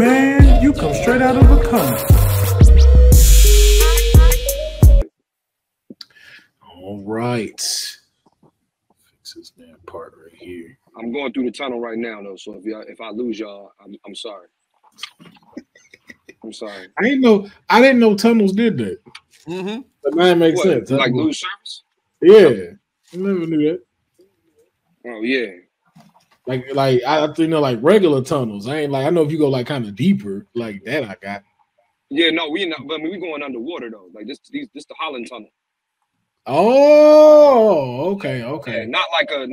Man, you come straight out of a comic. All right. Fix this damn part right here. I'm going through the tunnel right now, though. So if I lose y'all, I'm sorry. I'm sorry. I didn't know tunnels did that. Mm-hmm. But now it makes sense. Like lose service? Yeah. I never knew that. Oh yeah. Like I think, you know, like regular tunnels. I ain't like, I know if you go like kind of deeper like that, I got. Yeah, no, we not. But I mean, we going underwater though. Like this the Holland Tunnel. Oh, okay. Yeah, not like a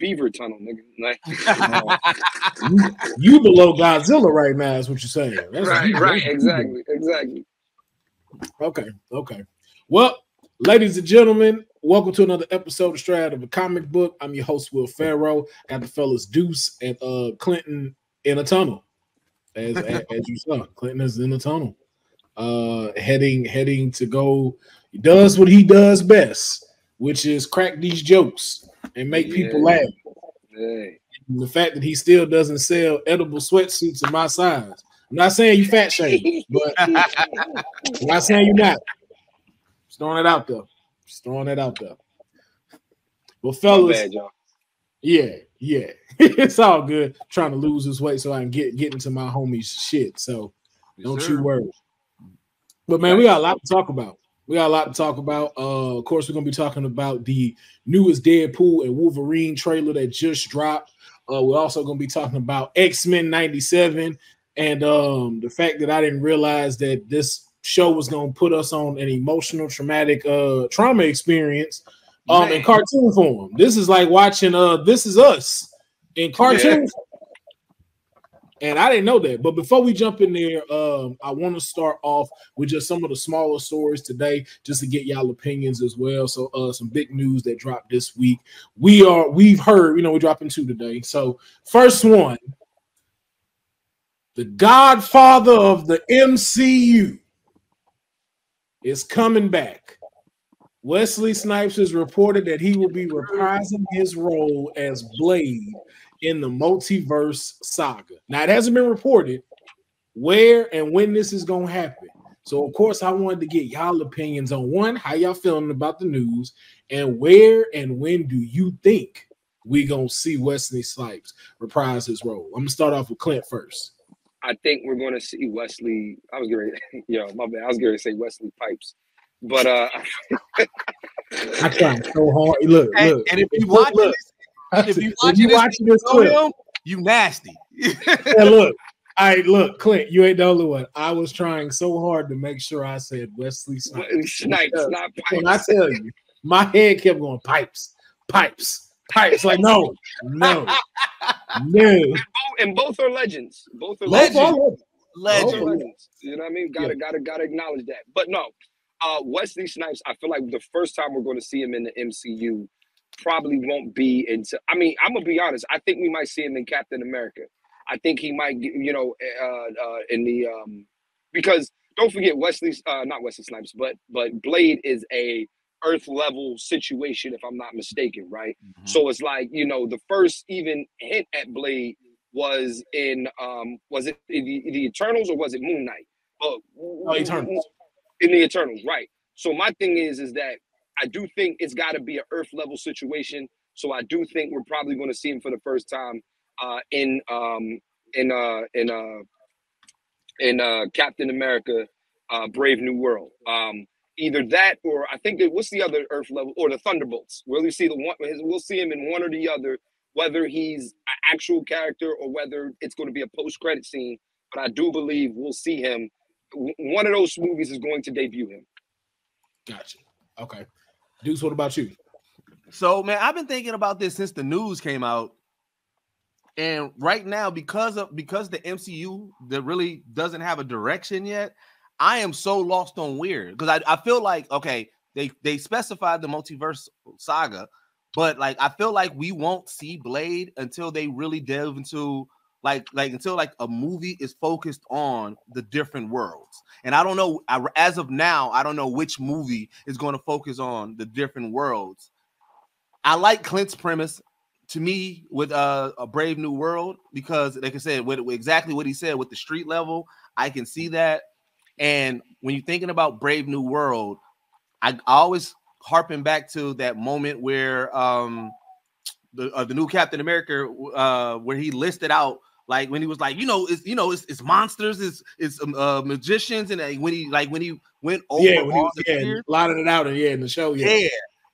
beaver tunnel, nigga. Like, you below Godzilla right now is what you're saying. That's right, exactly. Okay. Well, ladies and gentlemen, welcome to another episode of Straight Out of a Comic Book. I'm your host, Will Farrow. Got the fellas Deuce and Clinton in a tunnel. As you saw, Clinton is in a tunnel, heading to go. He does what he does best, which is crack these jokes and make people laugh. Hey. The fact that he still doesn't sell edible sweatsuits in my size. I'm not saying you fat shaming, but I'm not saying you're not. Just throwing it out there. Well, fellas, bad, yeah, it's all good. I'm trying to lose this weight so I can get into my homies' shit. So don't you worry. But man, we got a lot to talk about. Of course, we're going to be talking about the newest Deadpool and Wolverine trailer that just dropped. We're also going to be talking about X-Men 97 and the fact that I didn't realize that this show was going to put us on an emotional, traumatic trauma experience in cartoon form. This is like watching This Is Us in cartoon form. And I didn't know that. But before we jump in there, I want to start off with just some of the smaller stories today, just to get y'all opinions as well. So some big news that dropped this week. We've heard, you know, we're dropping two today. So first one, the godfather of the MCU is coming back. Wesley Snipes has reported that he will be reprising his role as Blade in the multiverse saga. Now, it hasn't been reported where and when this is going to happen. So, of course, I wanted to get y'all opinions on, one, how y'all feeling about the news, and where and when do you think we're going to see Wesley Snipes reprise his role? I'm going to start off with Clint first. I think we're going to see Wesley. I was going to say Wesley Pipes, but I tried so hard. Look, and if you watch this, Clint, you nasty. Yeah, look, Clint, you ain't the only one. I was trying so hard to make sure I said Wesley Snipes. Not Pipes. When I tell you, my head kept going Pipes. Like no. And both are legends. Both are legends. You know what I mean? Gotta acknowledge that. But no, Wesley Snipes, I feel like the first time we're going to see him in the MCU probably won't be into. I mean, I'm gonna be honest. I think we might see him in Captain America. I think he might, you know, in the because don't forget but Blade is a Earth level situation, if I'm not mistaken, right? Mm-hmm. So it's like, you know, the first even hint at Blade was in was it the Eternals or was it Moon Knight? Eternals. In the Eternals, right? So my thing is that I do think it's got to be an Earth level situation. So I do think we're probably going to see him for the first time in Captain America: Brave New World. Either that, or I think what's the other Earth level, or the Thunderbolts. We'll see him in one or the other, whether he's an actual character or whether it's going to be a post-credit scene. But I do believe we'll see him. One of those movies is going to debut him. Gotcha. Okay, Deuce, what about you? So, man, I've been thinking about this since the news came out, and right now because the MCU that really doesn't have a direction yet. I am so lost on where, because I feel like, okay, they specified the multiverse saga, but like I feel like we won't see Blade until they really delve into until a movie is focused on the different worlds. And I don't know, as of now, I don't know which movie is going to focus on the different worlds. I like Clint's premise. to me with a Brave New World, because like I said, with exactly what he said with the street level, I can see that. And when you're thinking about Brave New World, I always harping back to that moment where the new Captain America, where he listed out, like when he was like, it's monsters, it's magicians, and when he went over, blotted it out, in the show, yeah.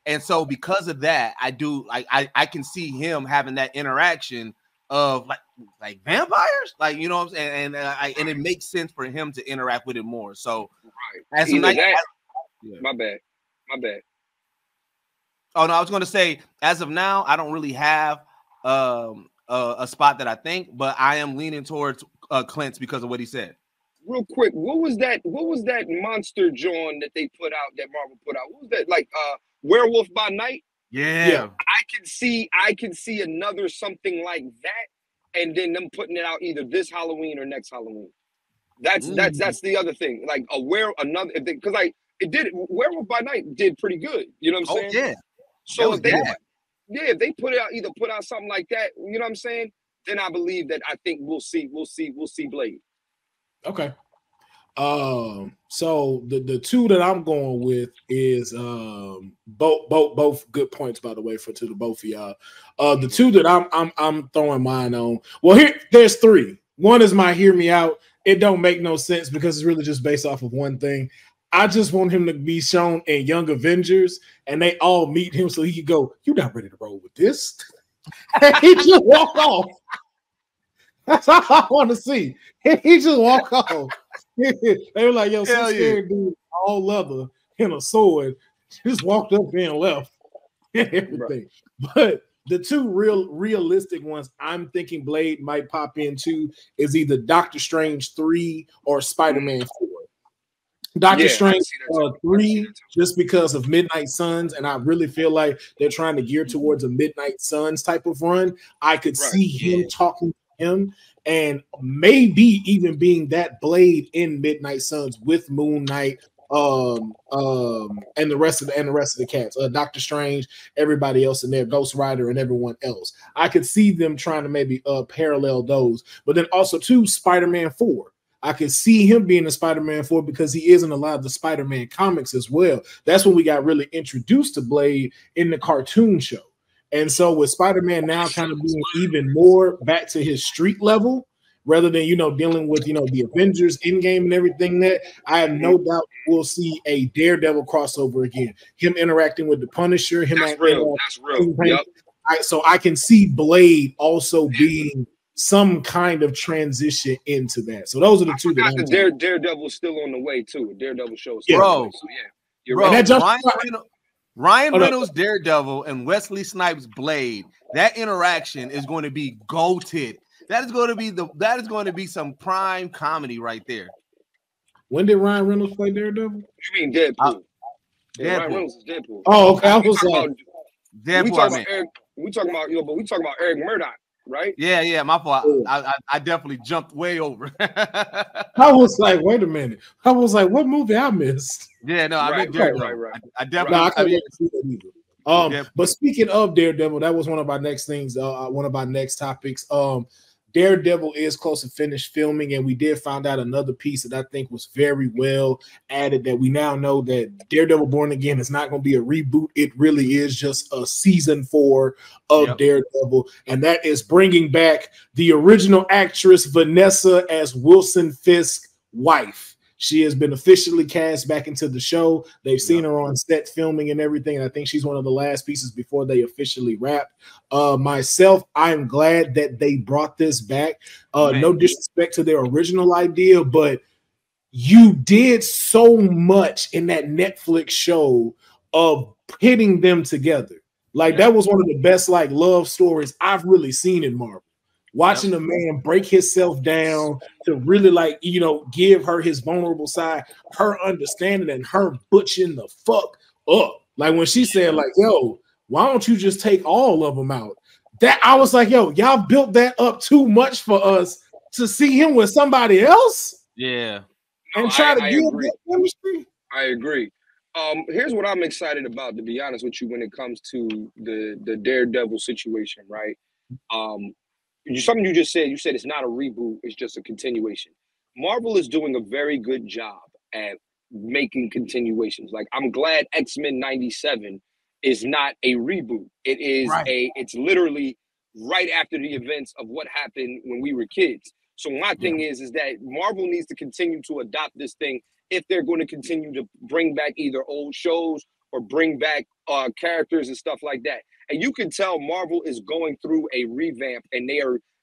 And so because of that, I can see him having that interaction of like vampires, what I'm saying, and it makes sense for him to interact with it more. So right, my bad. Oh no, I was going to say, as of now, I don't really have a spot that I think, but I am leaning towards Clint's because of what he said. Real quick, what was that monster John that they put out, that Marvel put out? What was that, Werewolf by Night? Yeah. I can see another something like that, and then them putting it out either this Halloween or next Halloween. That's the other thing. Like Werewolf by Night did pretty good. You know what I'm saying? Oh yeah. So if they put out something like that, you know what I'm saying? Then I believe that I think we'll see Blade. Okay. So the two that I'm going with is both good points, by the way, to the both of y'all. The two that I'm throwing mine on. Well, there's three. One is my hear me out. It don't make no sense because it's really just based off of one thing. I just want him to be shown in Young Avengers, and they all meet him so he could go, "You're not ready to roll with this." And he just walk off. That's all I want to see. He just walk off. They were like, "Yo, some scary dude, all leather and a sword, just walked up and left." Everything. Right. But the two realistic ones I'm thinking Blade might pop into is either Doctor Strange 3 or Spider-Man 4. Doctor Strange 3, just because of Midnight Suns, and I really feel like they're trying to gear towards a Midnight Suns type of run. I could see him talking to him, and maybe even being that Blade in Midnight Suns with Moon Knight, and the rest of the cats, Doctor Strange, everybody else in there, Ghost Rider, and everyone else. I could see them trying to maybe parallel those, but then also to Spider-Man 4. I could see him being a Spider-Man 4 because he is in a lot of the Spider-Man comics as well. That's when we got really introduced to Blade in the cartoon show. And so with Spider-Man now kind of being even more back to his street level, rather than, dealing with, the Avengers endgame and everything, that I have no doubt we'll see a Daredevil crossover again. Him interacting with the Punisher. That's real. Yep. So I can see Blade also being some kind of transition into that. So those are the two. Daredevil's still on the way too. Daredevil shows. Bro, you're right. Ryan Reynolds Daredevil and Wesley Snipes Blade. That interaction is going to be goated. That is going to be some prime comedy right there. When did Ryan Reynolds play Daredevil? You mean Deadpool? Deadpool. Ryan Reynolds is Deadpool. Oh, okay. I was like, Deadpool. We talking about Eric Murdoch. Right? Yeah, my fault. Yeah. I definitely jumped way over. I was like, wait a minute. I was like, what movie I missed? Yeah, no, I mean, right. I definitely. No, I couldn't see that either. But speaking of Daredevil, that was one of our next things. One of our next topics. Daredevil is close to finished filming, and we did find out another piece that I think was very well added, that we now know that Daredevil Born Again is not going to be a reboot. It really is just a season 4 of Daredevil, and that is bringing back the original actress Vanessa as Wilson Fisk's wife. She has been officially cast back into the show. They've seen her on set filming and everything, and I think she's one of the last pieces before they officially wrap. Myself, I'm glad that they brought this back. No disrespect to their original idea, but you did so much in that Netflix show of hitting them together. Like, that was one of the best love stories I've really seen in Marvel. Watching a man break himself down to really give her his vulnerable side, her understanding, and her butching the fuck up. Like when she said, yo, why don't you just take all of them out? That I was like, yo, y'all built that up too much for us to see him with somebody else. Yeah. And try to give that chemistry. I agree. Here's what I'm excited about, to be honest with you, when it comes to the Daredevil situation, right? Something you just said, you said it's not a reboot, it's just a continuation. Marvel is doing a very good job at making continuations. Like, I'm glad X-Men 97 is not a reboot. It is right. It's literally right after the events of what happened when we were kids. So my thing is that Marvel needs to continue to adopt this thing if they're going to continue to bring back either old shows or bring back characters and stuff like that. And you can tell Marvel is going through a revamp, and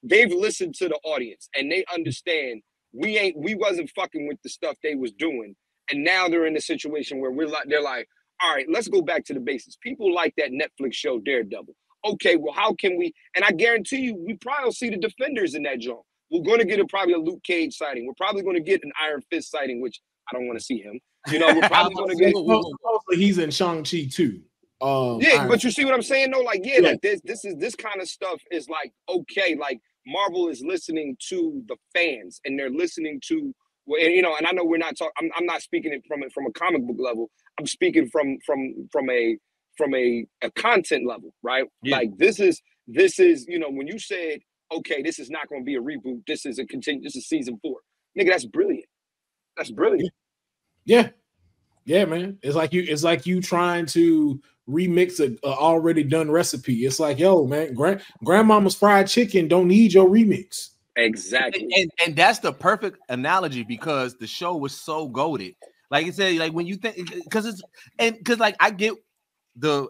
they've listened to the audience, and they understand we wasn't fucking with the stuff they was doing. And now they're in a situation where they're like, all right, let's go back to the basics. People like that Netflix show Daredevil. Okay, well, how can we? And I guarantee you, we probably will see the Defenders in that genre. We're going to get probably a Luke Cage sighting. We're probably going to get an Iron Fist sighting, which I don't want to see him. You know, we're probably going to get. He's in Shang-Chi too. But you see what I'm saying, though? Like, like this kind of stuff is like, okay, like Marvel is listening to the fans, and they're listening to, you know, and I know we're not talking. I'm not speaking from a comic book level. I'm speaking from a content level, right? Yeah. Like this is, you know, when you said, okay, this is not going to be a reboot. This is a continue. This is season 4, nigga. That's brilliant. That's brilliant. Yeah, yeah, man. It's like you trying to remix a already done recipe. It's like, yo, man, grandmama's fried chicken don't need your remix. Exactly, and that's the perfect analogy, because the show was so goated. Like I said, like when you think, because I get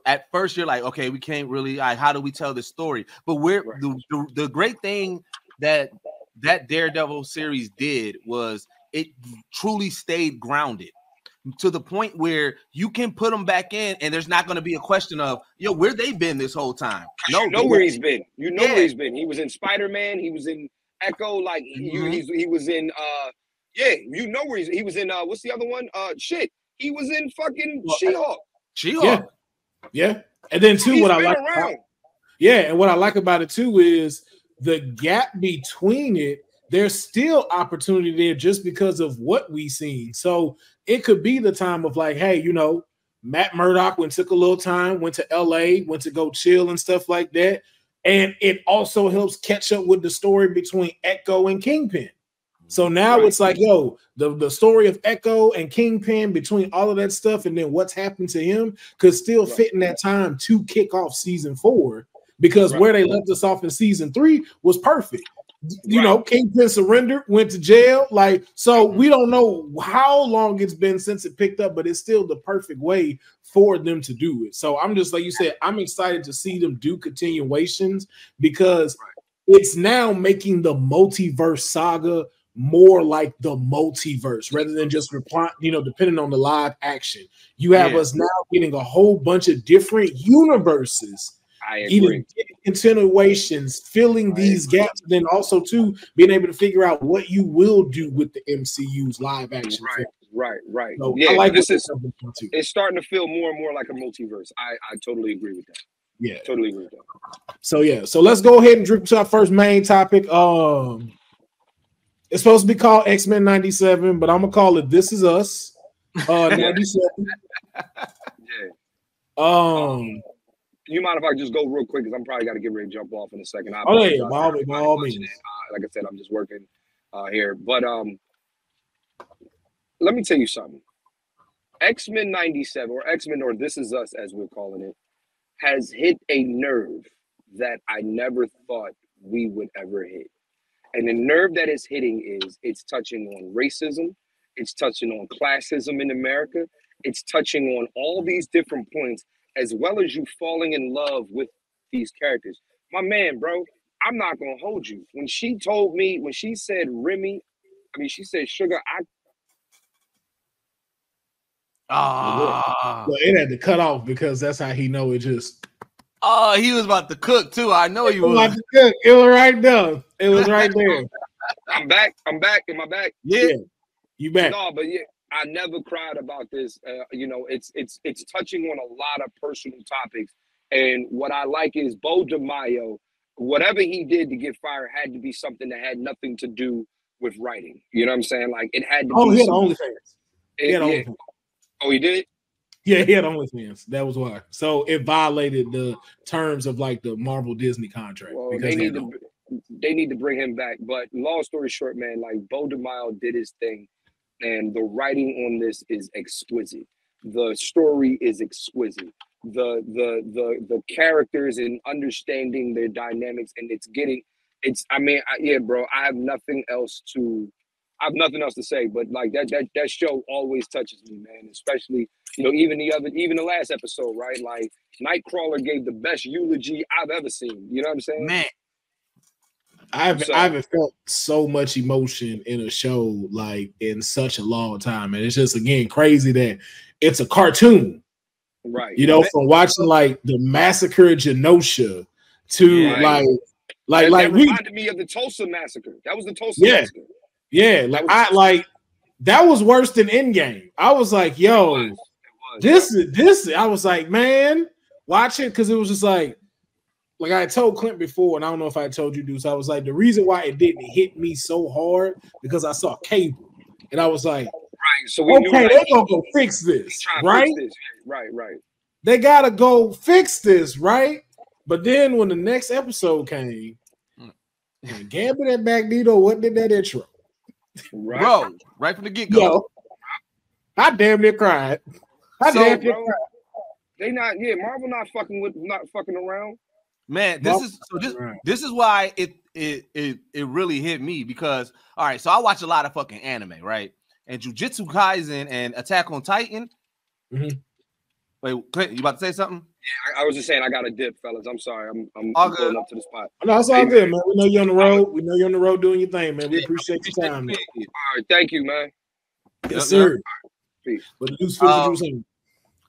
at first you're like, okay, we can't really. How do we tell this story? But the great thing that Daredevil series did was it truly stayed grounded to the point where you can put them back in, and there's not going to be a question of, yo, where they been this whole time? No, you know where he's been. You know where he's been. He was in Spider-Man. He was in Echo, like he was in you know where he was in what's the other one? He was in fucking She-Hulk. She-Hulk. Yeah. And then too, what I like about it too is the gap between it, there's still opportunity there just because of what we seen. So it could be the time of like, hey, you know, Matt Murdock took a little time, went to LA, went to go chill and stuff like that. And it also helps catch up with the story between Echo and Kingpin. So now it's like, yo, the story of Echo and Kingpin between all of that stuff and then what's happened to him could still fit in that time to kick off season 4, because where they left us off in season 3 was perfect. You know, Kingpin surrendered, went to jail. Like, so we don't know how long it's been since it picked up, but it's still the perfect way for them to do it. So I'm just, like you said, I'm excited to see them do continuations, because it's now making the multiverse saga more like the multiverse rather than just depending on the live action. You have us now getting a whole bunch of different universes. I agree. Continuations, filling these gaps, and then also too being able to figure out what you will do with the MCU's live action. Right. So yeah, I like this is too. It's starting to feel more and more like a multiverse. I totally agree with that. Yeah, totally agree with that. So yeah, so let's go ahead and drip to our first main topic. It's supposed to be called X-Men 97, but I'm gonna call it This Is Us 97. You mind if I just go real quick, because I'm probably got to get ready to jump off in a second. By all means. Like I said, I'm just working here. But let me tell you something. X-Men 97, or X-Men, or This Is Us, as we're calling it, has hit a nerve that I never thought we would ever hit. And the nerve that it's hitting is it's touching on racism. It's touching on classism in America. It's touching on all these different points, as well as you falling in love with these characters. My man, bro, I'm not going to hold you. When she told me, when she said Remy, she said Sugar, Well, it had to cut off because that's how he know it just. Oh, he was about to cook too. I know you was. About to cook. It was right there. It was right there. I'm back. Am I back? Yeah. You back. No, but yeah. I never cried about this. You know, it's touching on a lot of personal topics. And what I like is Bo DiMaio, whatever he did to get fired had to be something that had nothing to do with writing. You know what I'm saying? Like, it had to be. Oh, he had OnlyFans. Oh, he did? Yeah, he had OnlyFans. That was why. So it violated the terms of like the Marvel Disney contract. Well, because they need to bring him back. But long story short, man, like Bo DiMaio did his thing, and the writing on this is exquisite. The story is exquisite. The characters and understanding their dynamics, and it's getting I have nothing else to say, but like that show always touches me, man. Especially, you know, even the last episode, right? Like Nightcrawler gave the best eulogy I've ever seen. You know what I'm saying? Man, I haven't felt so much emotion in a show like in such a long time, and it's just again crazy that it's a cartoon, right? You know, from watching like the massacre at Genosha to like reminded me of the Tulsa massacre. That was the Tulsa massacre. Yeah, like that was worse than Endgame. I was like, yo, it was. This is. I was like, man, watch it, because it was just like I told Clint before, and I don't know if I told you, Deuce. I was like, the reason why it didn't hit me so hard because I saw cable, and I was like, right. So we knew, they're gonna go fix this, right? Fix this. Right. They gotta go fix this, right? But then when the next episode came, Gambit and Magneto, what did that intro? Right. Bro, right from the get go, yo, I damn near cried. I damn near cried. They not, yeah. Marvel not fucking around, man. This is why it really hit me, because all right. So I watch a lot of fucking anime, right? And Jujutsu Kaisen and Attack on Titan. Mm-hmm. Wait, Clint, you about to say something? Yeah, I was just saying I got a dip, fellas. I'm sorry. I'm going up to the spot. No, it's all good, man. We know you're on the road. We know you're on the road doing your thing, man. We appreciate your time. Man. All right, thank you, man. Yes, sir. Right. Peace.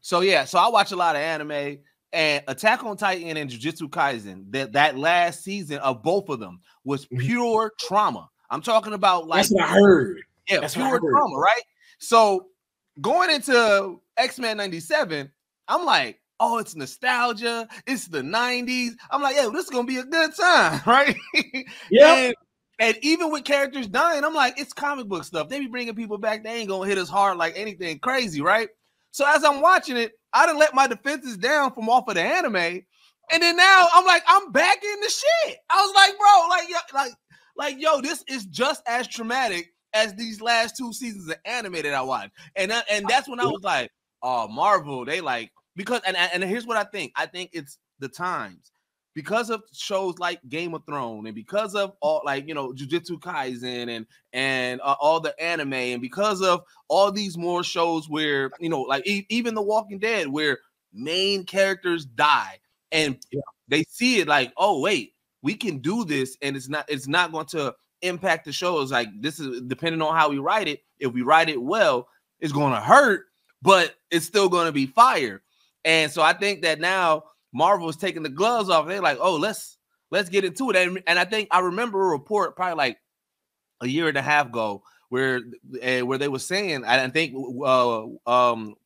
So I watch a lot of anime, and Attack on Titan and Jujutsu Kaisen, that last season of both of them was pure trauma. I'm talking about like... That's what I heard. Yeah, that's pure trauma, right? So going into X-Men 97, I'm like, oh, it's nostalgia. It's the 90s. I'm like, yeah, this is going to be a good time, right? Yeah. and even with characters dying, I'm like, it's comic book stuff. They be bringing people back. They ain't going to hit us hard like anything crazy, right? So as I'm watching it, I done let my defenses down from off of the anime. And then now I'm like, I'm back in the shit. I was like, bro, yo, this is just as traumatic as these last two seasons of anime that I watched. And that's when I was like, oh, Marvel, they like, because and here's what I think. I think it's the times, because of shows like Game of Thrones, and because of all, like, you know, Jujutsu Kaisen and all the anime, and because of all these more shows where, you know, like even The Walking Dead, where main characters die and they see it like, oh wait, we can do this, and it's not going to impact the show. It's like, this is depending on how we write it. If we write it well, it's going to hurt, but it's still going to be fire. And so I think that now Marvel's taking the gloves off. They're like, oh, let's get into it. And I think I remember a report probably like a year and a half ago where they were saying, I think Werewolf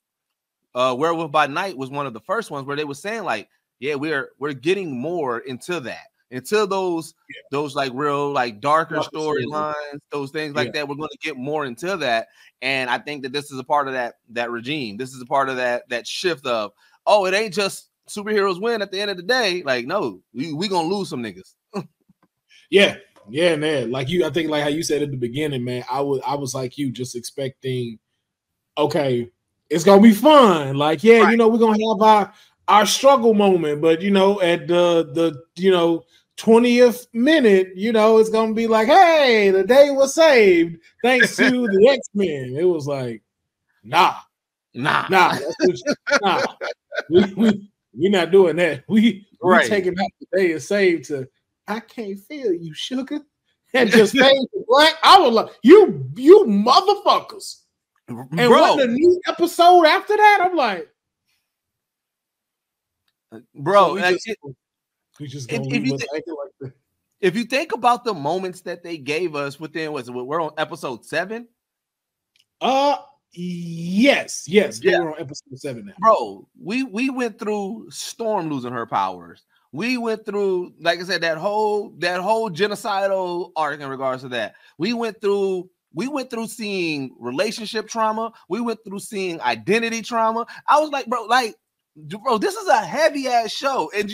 by Night was one of the first ones where they were saying like, yeah, we're getting more into that, into those like real like darker storylines, those things like that. We're going to get more into that. And I think that this is a part of that regime. This is a part of that shift of, oh, it ain't just superheroes win at the end of the day. Like, no, we going to lose some niggas. Yeah, man. Like you, I think like how you said at the beginning, man, I was like you, just expecting, okay, it's going to be fun. Like, yeah, right. You know, we're going to have our struggle moment, but you know, at the 20th minute, you know, it's gonna be like, hey, the day was saved thanks to the X-Men. It was like, nah. We're not doing that. We taking out the day is saved to I can't feel you, sugar, and just fade to black. I was like, you motherfuckers. And what the new episode after that? I'm like, bro, if you think about the moments that they gave us within, we're on episode 7? Yes, we're on episode 7 now. Bro, we went through Storm losing her powers. We went through, like I said, that whole genocidal arc in regards to that. We went through We went through seeing relationship trauma. We went through seeing identity trauma. I was like, bro, this is a heavy ass show, and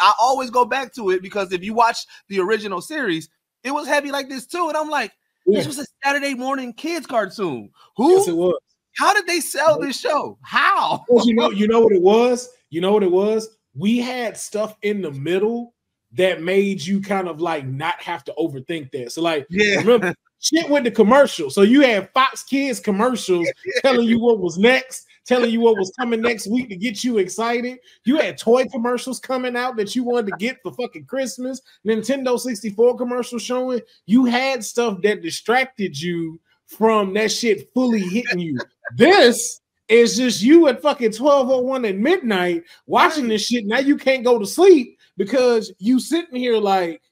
I always go back to it because if you watch the original series, it was heavy like this too. And I'm like, this was a Saturday morning kids cartoon. Yes, it was. How did they sell this show? How? Well, you know what it was. You know what it was. We had stuff in the middle that made you kind of like not have to overthink that. So like, remember, shit went to commercial. So you had Fox Kids commercials telling you what was next, telling you what was coming next week to get you excited. You had toy commercials coming out that you wanted to get for fucking Christmas. Nintendo 64 commercials showing. You had stuff that distracted you from that shit fully hitting you. This is just you at fucking 12:01 at midnight watching this shit. Now you can't go to sleep because you sitting here like,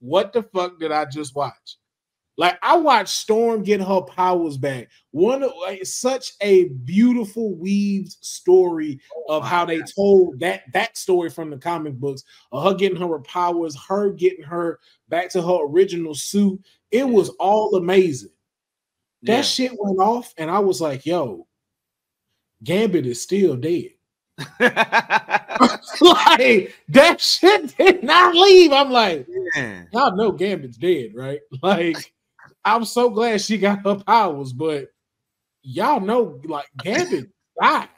what the fuck did I just watch? Like, I watched Storm get her powers back. Such a beautiful weaved story of how they told that story from the comic books, of her getting her powers, her getting her back to her original suit. It was all amazing. That shit went off, and I was like, yo, Gambit is still dead. Like, that shit did not leave. I'm like, y'all know Gambit's dead, right? Like, I'm so glad she got her powers, but y'all know, like, Gambit died.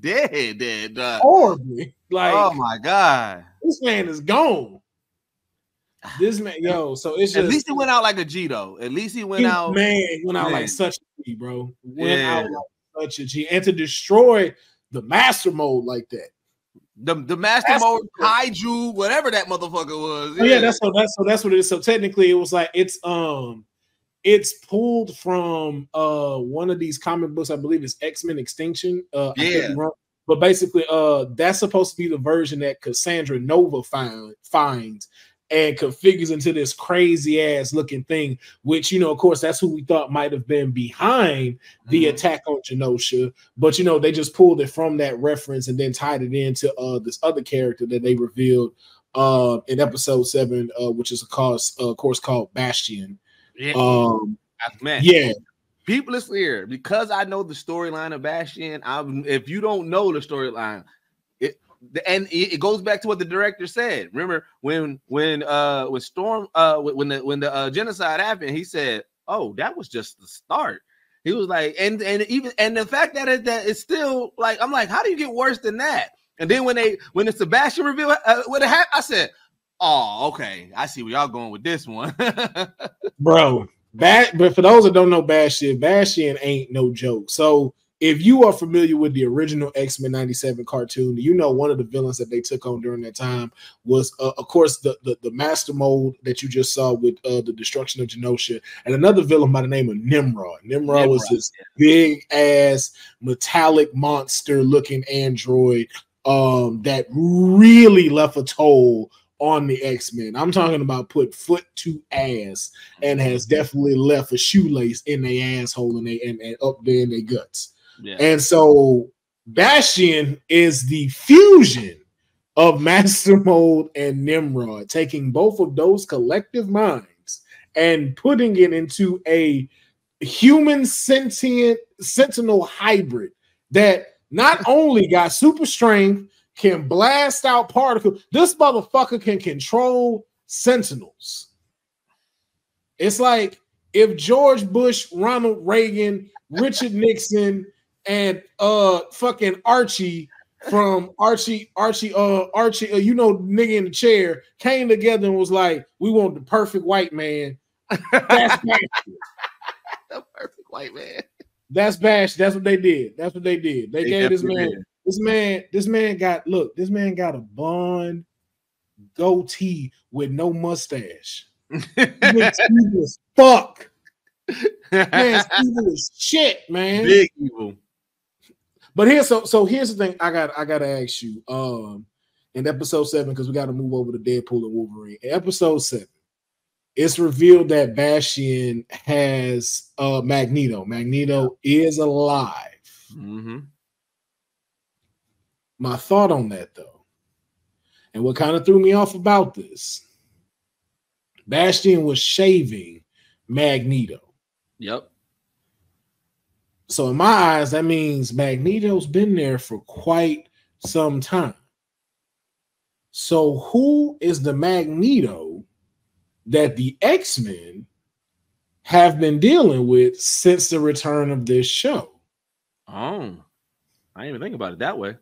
Dead. Horribly. Like, oh my God. This man is gone. This man, yo, so it's just, at least he went out like a G, though. At least he went out. Man, he went out like such a G, bro. Went out like such a G. And to destroy the Master Mold like that. The Master Mold, Kaiju, whatever that motherfucker was. Yeah, that's what it is. So technically, it was like it's pulled from one of these comic books. I believe it's X-Men Extinction. But basically, that's supposed to be the version that Cassandra Nova finds and configures into this crazy ass looking thing, which, you know, of course, that's who we thought might have been behind the attack on Genosha, but, you know, they just pulled it from that reference and then tied it into this other character that they revealed in episode 7, which is of course called Bastion. People, it's here because I know the storyline of Bastion. If you don't know the storyline, and it goes back to what the director said. Remember when Storm when the genocide happened, he said, "Oh, that was just the start." He was like, and the fact that it's still like, I'm like, how do you get worse than that? And then when the Sebastian reveal what happened, I said, "Oh, okay, I see where y'all going with this one, bro." But for those that don't know, Bastion ain't no joke. So, if you are familiar with the original X-Men 97 cartoon, you know one of the villains that they took on during that time was, of course, the Master Mold that you just saw with the destruction of Genosha, and another villain by the name of Nimrod. Nimrod was this big-ass, metallic monster-looking android that really left a toll on the X-Men. I'm talking about put foot to ass and has definitely left a shoelace in their asshole and up there in their guts. Yeah. And so Bastion is the fusion of Master Mold and Nimrod, taking both of those collective minds and putting it into a human sentient sentinel hybrid that not only got super strength, can blast out particles. This motherfucker can control sentinels. It's like if George Bush, Ronald Reagan, Richard Nixon, and fucking Archie from Archie, you know, nigga in the chair, came together and was like, "We want the perfect white man." That's Bastion. The perfect white man. That's Bastion. That's what they did. That's what they did. They gave this man. Did. This man got a blonde goatee with no mustache. He's evil as fuck. Man's evil as shit, man. Big evil. But here's the thing. I gotta ask you. In episode 7, because we gotta move over to Deadpool and Wolverine. In episode 7, it's revealed that Bastion has Magneto. Magneto is alive. Mm-hmm. My thought on that, though, and what kind of threw me off about this, Bastion was shaving Magneto. Yep. So in my eyes, that means Magneto's been there for quite some time. So who is the Magneto that the X-Men have been dealing with since the return of this show? Oh, I didn't even think about it that way.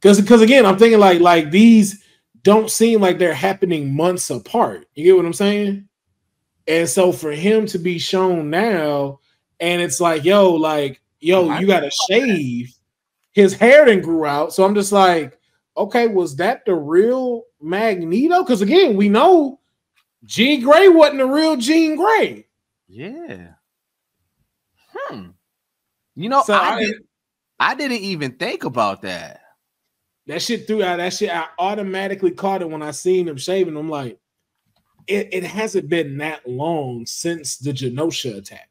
Because again, I'm thinking like these don't seem like they're happening months apart. You get what I'm saying? And so for him to be shown now, and it's like, yo, you got to shave. His hair didn't grew out. So I'm just like, okay, was that the real Magneto? Because again, we know Jean Grey wasn't the real Jean Grey. Yeah. You know, so I didn't even think about that. That shit throughout that shit, I automatically caught it when I seen him shaving. I'm like, it hasn't been that long since the Genosha attack.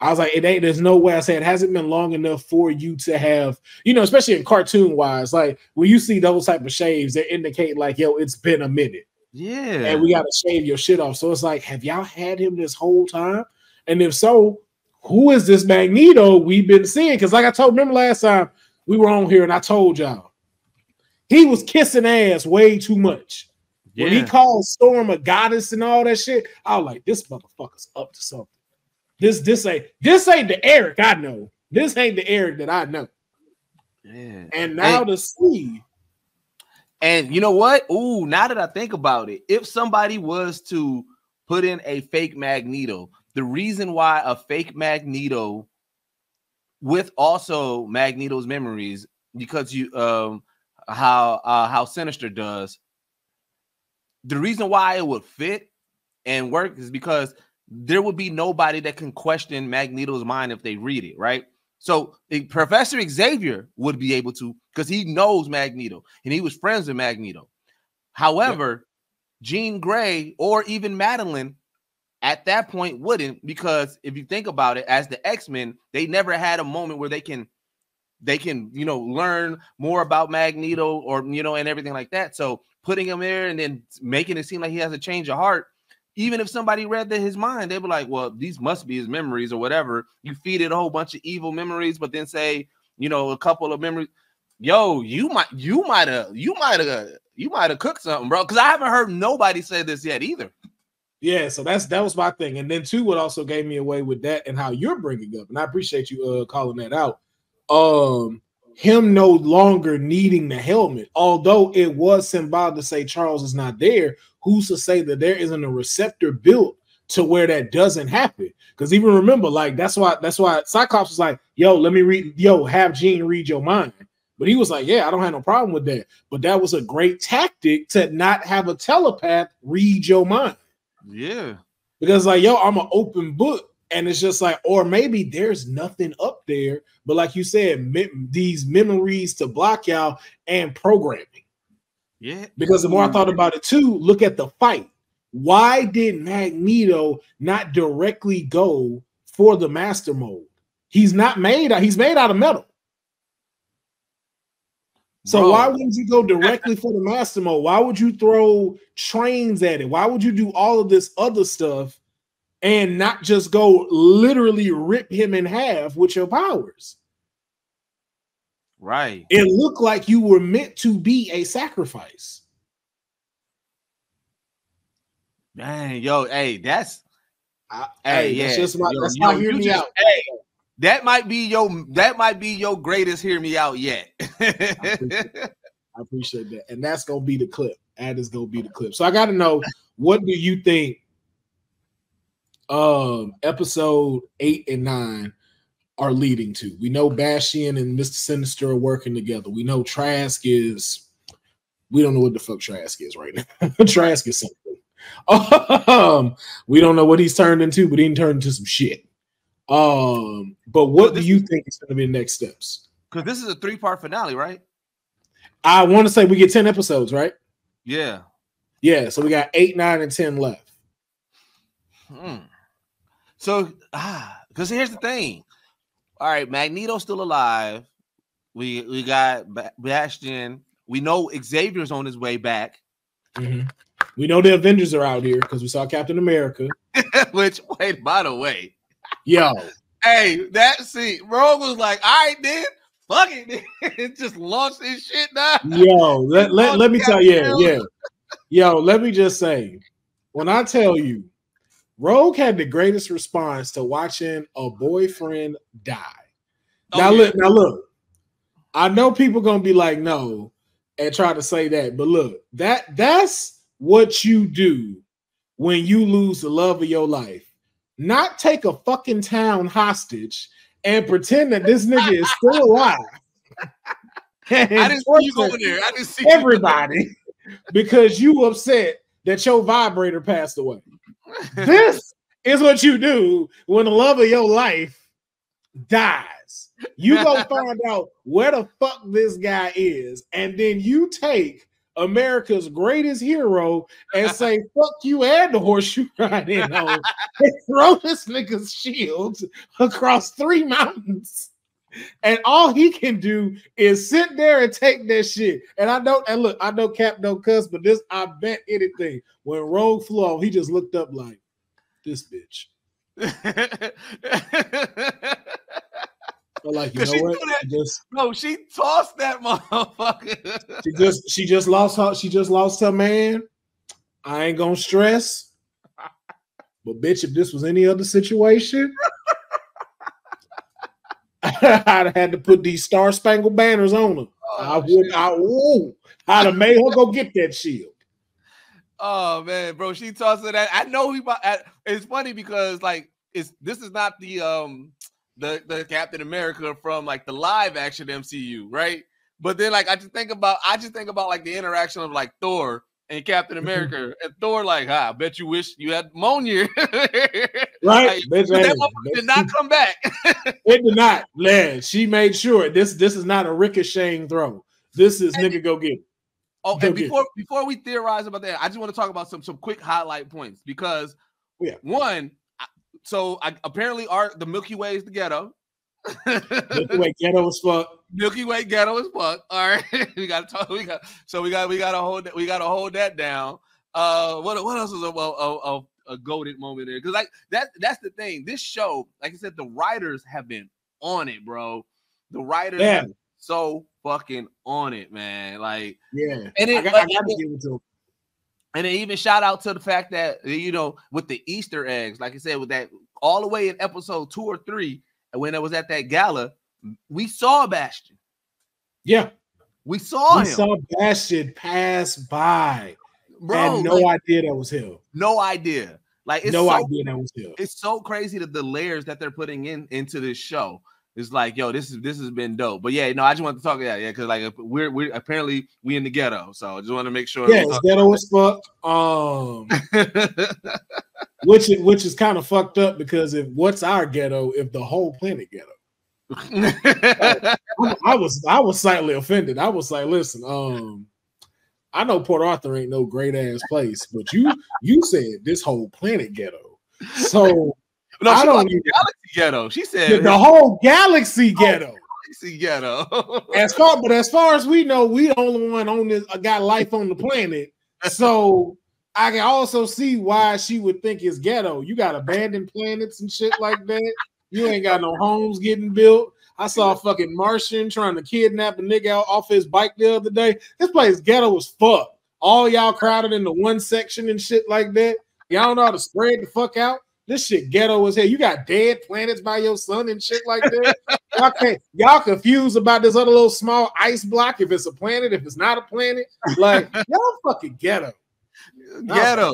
I was like, it ain't. There's no way. I said it hasn't been long enough for you to have, you know, especially in cartoon wise. Like when you see those type of shaves, they indicate like, yo, it's been a minute. Yeah, and we gotta shave your shit off. So it's like, have y'all had him this whole time? And if so, who is this Magneto we've been seeing? Because like I told, remember last time we were on here, and I told y'all. He was kissing ass way too much. Yeah. When he called Storm a goddess and all that shit, I was like, this motherfucker's up to something. This ain't the Eric I know. This ain't the Eric that I know. Yeah. And now to see. And you know what? Ooh, now that I think about it, if somebody was to put in a fake Magneto, the reason why a fake Magneto with also Magneto's memories, because you how Sinister does, the reason why it would fit and work is because there would be nobody that can question Magneto's mind if they read it, right? So Professor Xavier would be able to, because he knows Magneto and he was friends with Magneto. However, yeah, Jean Grey or even Madeline at that point wouldn't, because if you think about it, as the X-Men, they never had a moment where they can, you know, learn more about Magneto or, you know, and everything like that. So putting him there and then making it seem like he has a change of heart, even if somebody read that his mind, they were like, well, these must be his memories or whatever. You feed it a whole bunch of evil memories, but then say, you know, a couple of memories. Yo, you might have cooked something, bro. Because I haven't heard nobody say this yet either. Yeah, so that was my thing. And then too, what also gave me away with that and how you're bringing up, and I appreciate you calling that out, him no longer needing the helmet, although it was symbolic to say Charles is not there. Who's to say that there isn't a receptor built to where that doesn't happen? Because even remember, like that's why Cyclops was like, "Yo, let me read. Yo, have Jean read your mind." But he was like, "Yeah, I don't have no problem with that." But that was a great tactic to not have a telepath read your mind. Yeah, because like, yo, I'm an open book. And it's just like, or maybe there's nothing up there, but like you said, these memories to block y'all and programming. Yeah. Because the more I thought about it too, look at the fight. Why did Magneto not directly go for the Master Mold? He's made out of metal. So why would you go directly for the Master Mold? Why would you throw trains at it? Why would you do all of this other stuff and not just go literally rip him in half with your powers? Right. It looked like you were meant to be a sacrifice. Man, yo, hey, hear me out. Hey, that might be your greatest hear me out yet. I appreciate that. And that's gonna be the clip. That is gonna be the clip. So I gotta know, what do you think episode 8 and 9 are leading to? We know Bastion and Mr. Sinister are working together. We know Trask is, we don't know what the fuck Trask is right now. Trask is something. We don't know what he's turned into, but he didn't turn into some shit. But what do you think is going to be the next steps? Because this is a 3-part finale, right? I want to say we get 10 episodes, right? Yeah. Yeah, so we got 8, 9, and 10 left. So, because here's the thing. All right, Magneto's still alive. We got Bastion. We know Xavier's on his way back. Mm-hmm. We know the Avengers are out here because we saw Captain America. Which, wait, by the way. Yo. Hey, that scene, Rogue was like, all right, then. Fuck it, it just launched this shit now. Yo, let me tell you, yeah. Yo, let me just say, when I tell you, Rogue had the greatest response to watching a boyfriend die. Oh, now, yeah. Now look, I know people gonna be like, no, and try to say that, but look, that's what you do when you lose the love of your life. Not take a fucking town hostage and pretend that this nigga is still alive. I didn't see you going there. I didn't see everybody because you upset that your vibrator passed away. This is what you do when the love of your life dies. You go find out where the fuck this guy is, and then you take America's greatest hero and say, fuck you and the horseshoe riding on, and throw this nigga's shield across 3 mountains. And all he can do is sit there and take that shit. And I know Cap don't cuss, but this, I bet anything, when Rogue flew off, he just looked up like, this bitch. But like, you know what? No, she tossed that motherfucker. She just lost her. She just lost her man. I ain't gonna stress. But bitch, if this was any other situation, I'd have had to put these Star Spangled Banners on her. Oh, I'd have made her go get that shield. Oh man, bro, she tossed her that. I know he. It's funny because like this is not the the Captain America from like the live action MCU, right? But then like I just think about like the interaction of like Thor and Captain America, and Thor like, I bet you wish you had pneumonia. Right. Like, that did not come back. It did not. Man, she made sure this is not a ricocheting throw. This is nigga go get it. Oh, go and before we theorize about that, I just want to talk about some quick highlight points because one. So apparently the Milky Way is the ghetto. Milky Way ghetto as fuck. Milky Way ghetto as fuck. All right, we got to talk. We got to hold that down. What else is a goated moment there? Because like that's the thing. This show, like I said, the writers have been on it, bro. The writers have been so fucking on it, man. Like I got to give it to them. And they even shout out to the fact that, you know, with the Easter eggs, like I said, with that all the way in episode 2 or 3, when it was at that gala, we saw Bastion. Yeah. We saw Bastion pass by. Bro, and no idea that was him. No idea. Like it's idea that was him. It's so crazy that the layers that they're putting into this show. It's like, yo, this has been dope. But yeah, no, I just wanted to talk about because like we're apparently we in the ghetto, so I just want to make sure. Yeah, it's ghetto as fuck. Which is kind of fucked up because if what's our ghetto if the whole planet ghetto? I was slightly offended. I was like, listen, I know Port Arthur ain't no great ass place, but you said this whole planet ghetto, so. No, I don't even galaxy ghetto. She said the whole galaxy ghetto. Galaxy ghetto. As far as we know, we the only one on this got life on the planet. So I can also see why she would think it's ghetto. You got abandoned planets and shit like that. You ain't got no homes getting built. I saw a fucking Martian trying to kidnap a nigga off his bike the other day. This place ghetto as fuck. All y'all crowded into one section and shit like that. Y'all don't know how to spread the fuck out. This shit ghetto as hell. You got dead planets by your sun and shit like that. Y'all confused about this other little small ice block. If it's a planet, if it's not a planet, like y'all fucking ghetto. Ghetto.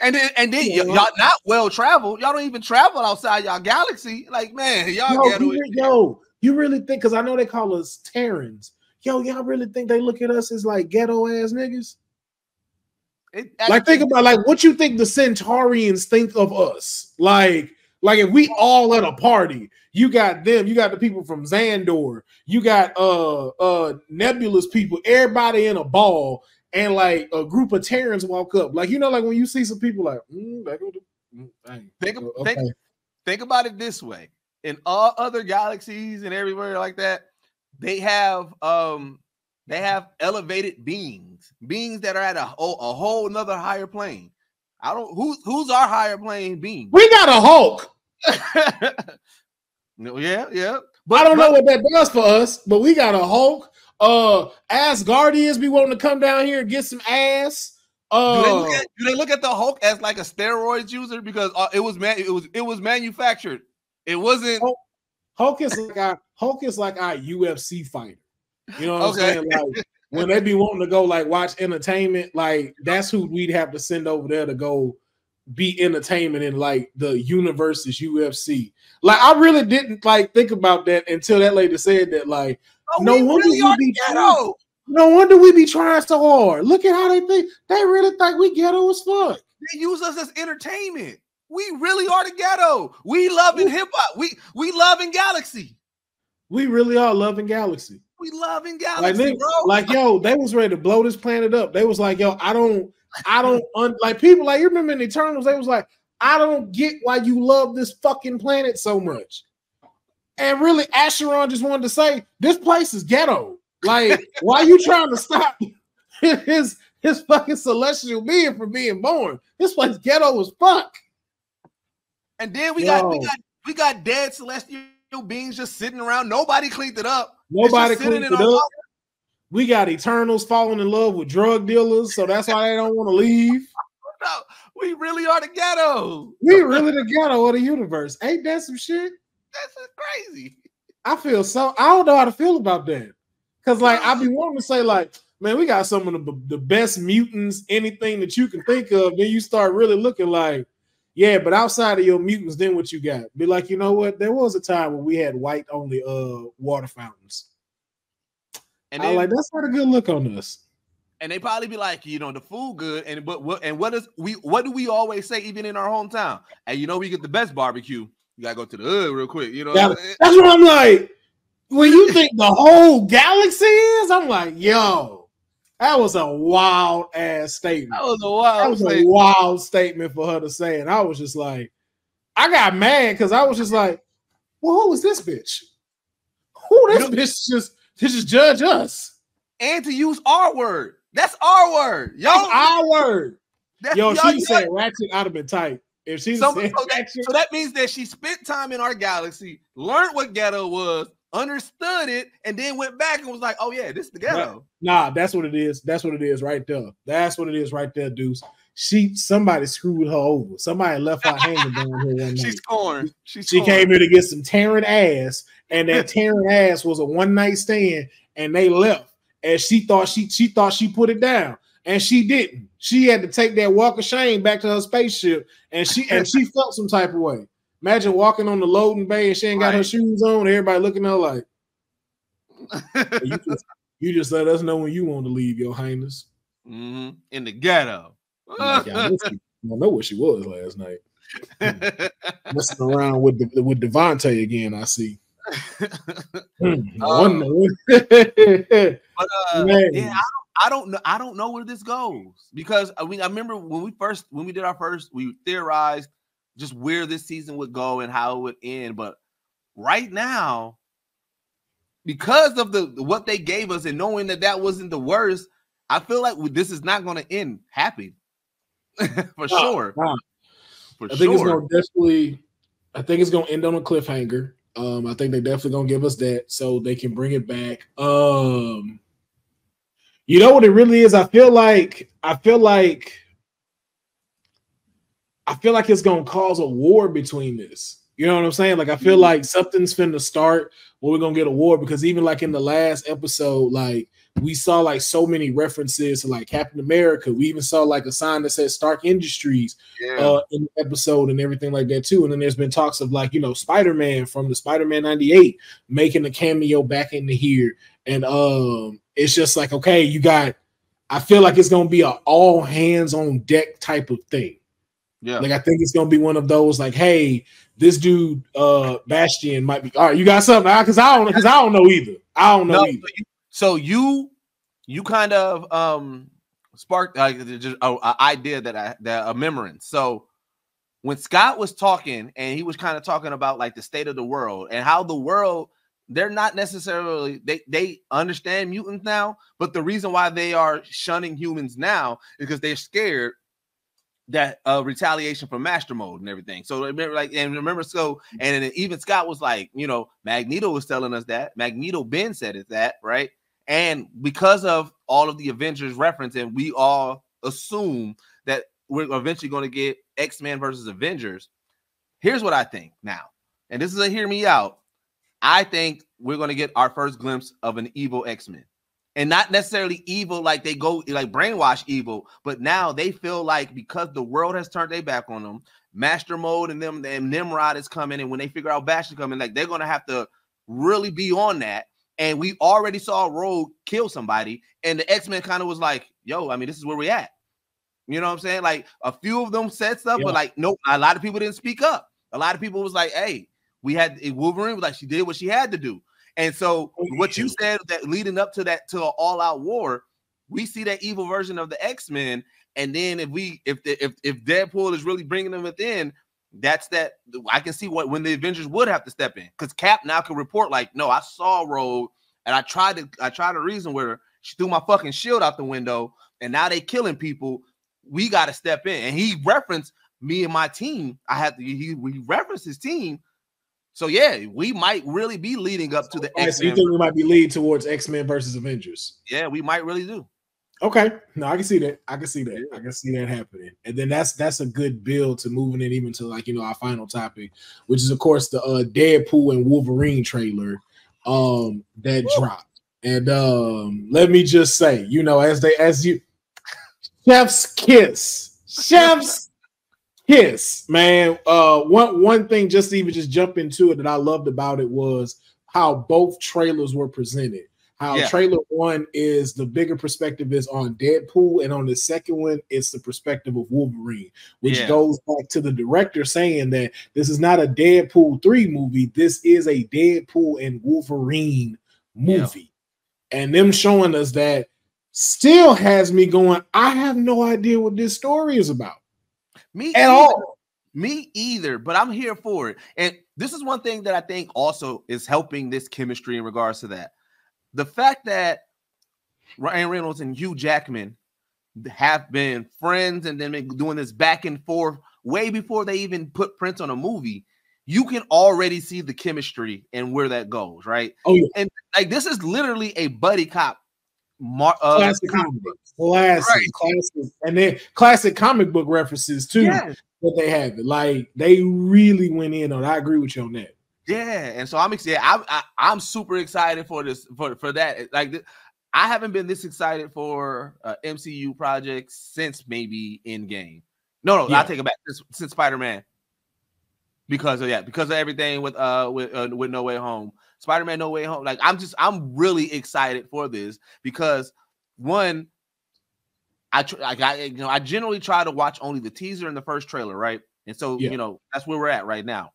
And then y'all not well traveled. Y'all don't even travel outside y'all galaxy. Like man, y'all ghetto. You really think? Because I know they call us Terrans. Yo, y'all really think they look at us as like ghetto ass niggas? Like think about like what you think the Centaurians think of us. Like if we all at a party, you got them, you got the people from Xandor, you got Nebula's people, everybody in a ball, and like a group of Terrans walk up. Like you know, like when you see some people like think about it this way. In all other galaxies and everywhere like that, they have elevated beings that are at a whole nother higher plane. Who's our higher plane being? We got a Hulk. Yeah. But I don't know what that does for us, but we got a Hulk. Asgardians be wanting to come down here and get some ass. Do they look at the Hulk as like a steroids user? Because it was manufactured. It wasn't. Hulk is like our UFC fighter. You know what I'm saying? Like when they be wanting to go like watch entertainment, like that's who we'd have to send over there to go be entertainment in like the universe is UFC. Like I really didn't like think about that until that lady said that. Like no wonder we be trying so hard. Look at how they think. They really think we ghetto as fuck. They use us as entertainment. We really are the ghetto. We loving hip hop. We loving Galaxy. We really are loving Galaxy. We loving Galaxy, like, bro. Like yo, they was ready to blow this planet up. They was like, yo, like people like you remember in Eternals. They was like, I don't get why you love this fucking planet so much. And really, Asheron just wanted to say this place is ghetto. Like, why are you trying to stop his fucking celestial being from being born? This place ghetto as fuck. And then we got dead celestial beings just sitting around. Nobody cleaned it up. Nobody cleaned it up. We got Eternals falling in love with drug dealers, so that's why they don't want to leave. No, we really are the ghetto. We really the ghetto of the universe. Ain't that some shit? That's crazy. I don't know how to feel about that. Because like I be wanting to say like, man, we got some of the best mutants, anything that you can think of. Then you start really looking like, yeah, but outside of your mutants, then what you got? Be like, you know what? There was a time when we had white only water fountains. And then, like that's not a good look on us. And they probably be like, you know, the food good, and what do we always say even in our hometown? And you know, we get the best barbecue. You gotta go to the hood real quick, you know. That's what I'm like. When you think the whole galaxy is, I'm like, yo, that was a wild ass statement. That was a wild statement for her to say, and I was just like, I got mad because I was just like, well, who is this bitch? This bitch just judge us and to use our word. That's our word. Yo, that's our word. That's yo, she said ratchet. I'd have been tight if she said ratchet. So that means that she spent time in our galaxy, learned what ghetto was, understood it, and then went back and was like, "Oh yeah, this is the ghetto." Nah, that's what it is. That's what it is right there. That's what it is right there, Deuce. Somebody screwed her over. Somebody left her hanging down here one night. She's scorned. She came here to get some Terran ass, and that Terran ass was a one-night stand, and they left. And she thought she put it down, and she didn't. She had to take that walk of shame back to her spaceship, and she felt some type of way. Imagine walking on the loading bay and she ain't got her shoes on, and everybody looking at her like, hey, you just let us know when you want to leave, your highness. Mm-hmm. In the ghetto. Like, I don't know where she was last night. Messing around with Devontae again, I see. I don't know where this goes, because I mean I remember when we did our first, we theorized just where this season would go and how it would end. But right now, because of what they gave us and knowing that wasn't the worst, I feel like this is not going to end happy. For sure. I think it's gonna end on a cliffhanger. I think they definitely gonna give us that so they can bring it back. You know what it really is? I feel like it's gonna cause a war between this. You know what I'm saying? Like I feel like something's finna start where we're gonna get a war, because even like in the last episode, like we saw like so many references to like Captain America. We even saw like a sign that says Stark Industries in the episode and everything like that too. And then there's been talks of like, you know, Spider-Man from the Spider-Man 98 making a cameo back into here. And it's just like, okay, I feel like it's gonna be an all hands on deck type of thing. Yeah, like I think it's gonna be one of those like, hey, this dude Bastion might be all right. You got something? Because I don't know either. So you kind of sparked like just an idea that a remembrance. So when Scott was talking, and he was kind of talking about like the state of the world and how the world, they're not necessarily they understand mutants now, but the reason why they are shunning humans now is because they're scared that retaliation from Master Mold and everything. So remember, like, and remember, so, and even Scott was like, you know, Magneto was telling us that. Magneto Ben said it, that, right? And because of all of the Avengers reference, and we all assume that we're eventually going to get X-Men versus Avengers. Here's what I think now, and this is a hear me out. I think we're going to get our first glimpse of an evil X-Men. And not necessarily evil, like they go like brainwash evil, but now they feel like because the world has turned their back on them, Master Mold and them, and Nimrod is coming, and when they figure out Bastion coming, like they're gonna have to really be on that. And we already saw Rogue kill somebody, and the X-Men kind of was like, "Yo, I mean, this is where we at." You know what I'm saying? Like a few of them said stuff, but like no, a lot of people didn't speak up. A lot of people was like, "Hey, we had Wolverine was like she did what she had to do." And so what you said that leading up to that, to an all-out war, we see that evil version of the X-Men. And then if we, if Deadpool is really bringing them within, that's that. I can see what when the Avengers would have to step in, because Cap now can report like, no, I saw Rogue and I tried to reason with her. She threw my fucking shield out the window, and now they killing people. We got to step in. And he referenced me and my team. I had to. He referenced his team. So yeah, we might really be leading up to the X-Men. So you think we might be leading towards X-Men versus Avengers? Yeah, we might really do. Okay, no, I can see that. I can see that. I can see that happening. And then that's a good build to moving it even to, like, you know, our final topic, which is of course the Deadpool and Wolverine trailer that dropped. And let me just say, you know, as you, chef's kiss. Yes, man. One thing just to even just jump into it that I loved about it was how both trailers were presented. How trailer one is the bigger perspective is on Deadpool, and on the second one, it's the perspective of Wolverine, which goes back to the director saying that this is not a Deadpool 3 movie. This is a Deadpool and Wolverine movie. Yeah. And them showing us that still has me going, I have no idea what this story is about. Me either, but I'm here for it. And this is one thing that I think also is helping this chemistry in regards to that. The fact that Ryan Reynolds and Hugh Jackman have been friends and then been doing this back and forth way before they even put prints on a movie, you can already see the chemistry and where that goes, right? Oh, yeah. And like this is literally a buddy cop. Classic comic book, and then classic comic book references too. But they have it, like they really went in on. I agree with you on that. Yeah, and so I'm excited. I'm super excited for this for that. Like I haven't been this excited for MCU projects since maybe Endgame. No, I take it back. Since Spider-Man, because of everything with No Way Home. Spider-Man No Way Home. Like I'm really excited for this because one, I generally try to watch only the teaser and the first trailer, right? And so you know that's where we're at right now,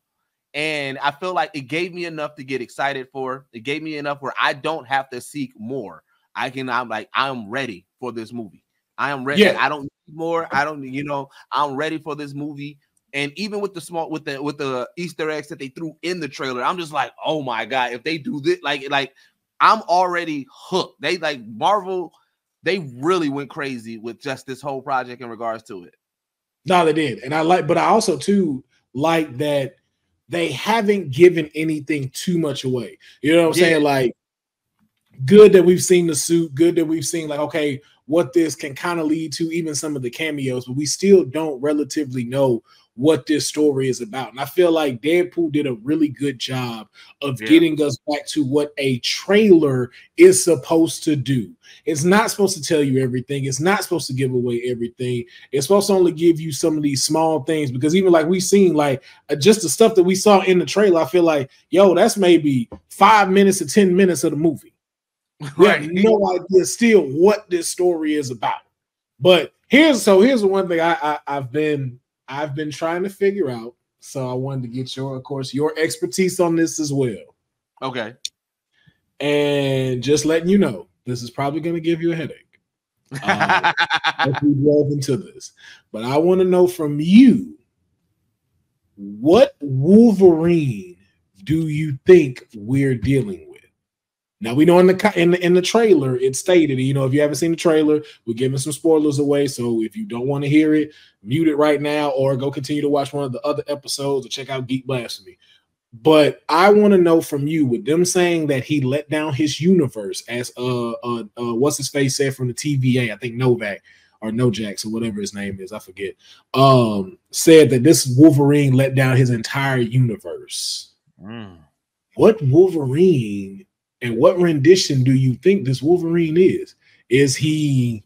and I feel like it gave me enough to get excited for. It gave me enough where I don't have to seek more. I'm ready for this movie. I am ready. Yeah. I don't need more. I'm ready for this movie. And even with the with the Easter eggs that they threw in the trailer, I'm just like, oh my God, if they do this, like I'm already hooked. They like Marvel, they really went crazy with just this whole project in regards to it. No, they did. And I also too like that they haven't given anything too much away. You know what I'm saying? Like good that we've seen the suit, good that we've seen like, okay, what this can kind of lead to, even some of the cameos, but we still don't relatively know what this story is about. And I feel like Deadpool did a really good job of getting us back to what a trailer is supposed to do. It's not supposed to tell you everything. It's not supposed to give away everything. It's supposed to only give you some of these small things, because even like we've seen, like just the stuff that we saw in the trailer, I feel like, yo, that's maybe 5 minutes or 10 minutes of the movie. Right. We have no idea still what this story is about. But here's the one thing I've been trying to figure out, so I wanted to get your expertise on this as well. Okay. And just letting you know, this is probably going to give you a headache if we delve into this. But I want to know from you, what Wolverine do you think we're dealing with? Now we know in the trailer it stated, you know, if you haven't seen the trailer, we're giving some spoilers away. So if you don't want to hear it, mute it right now or go continue to watch one of the other episodes or check out Geek Blasphemy. But I want to know from you, with them saying that he let down his universe, as what's his face said from the TVA, I think Novak or Nojax or whatever his name is, I forget, said that this Wolverine let down his entire universe. Mm. What Wolverine and what rendition do you think this Wolverine is? Is he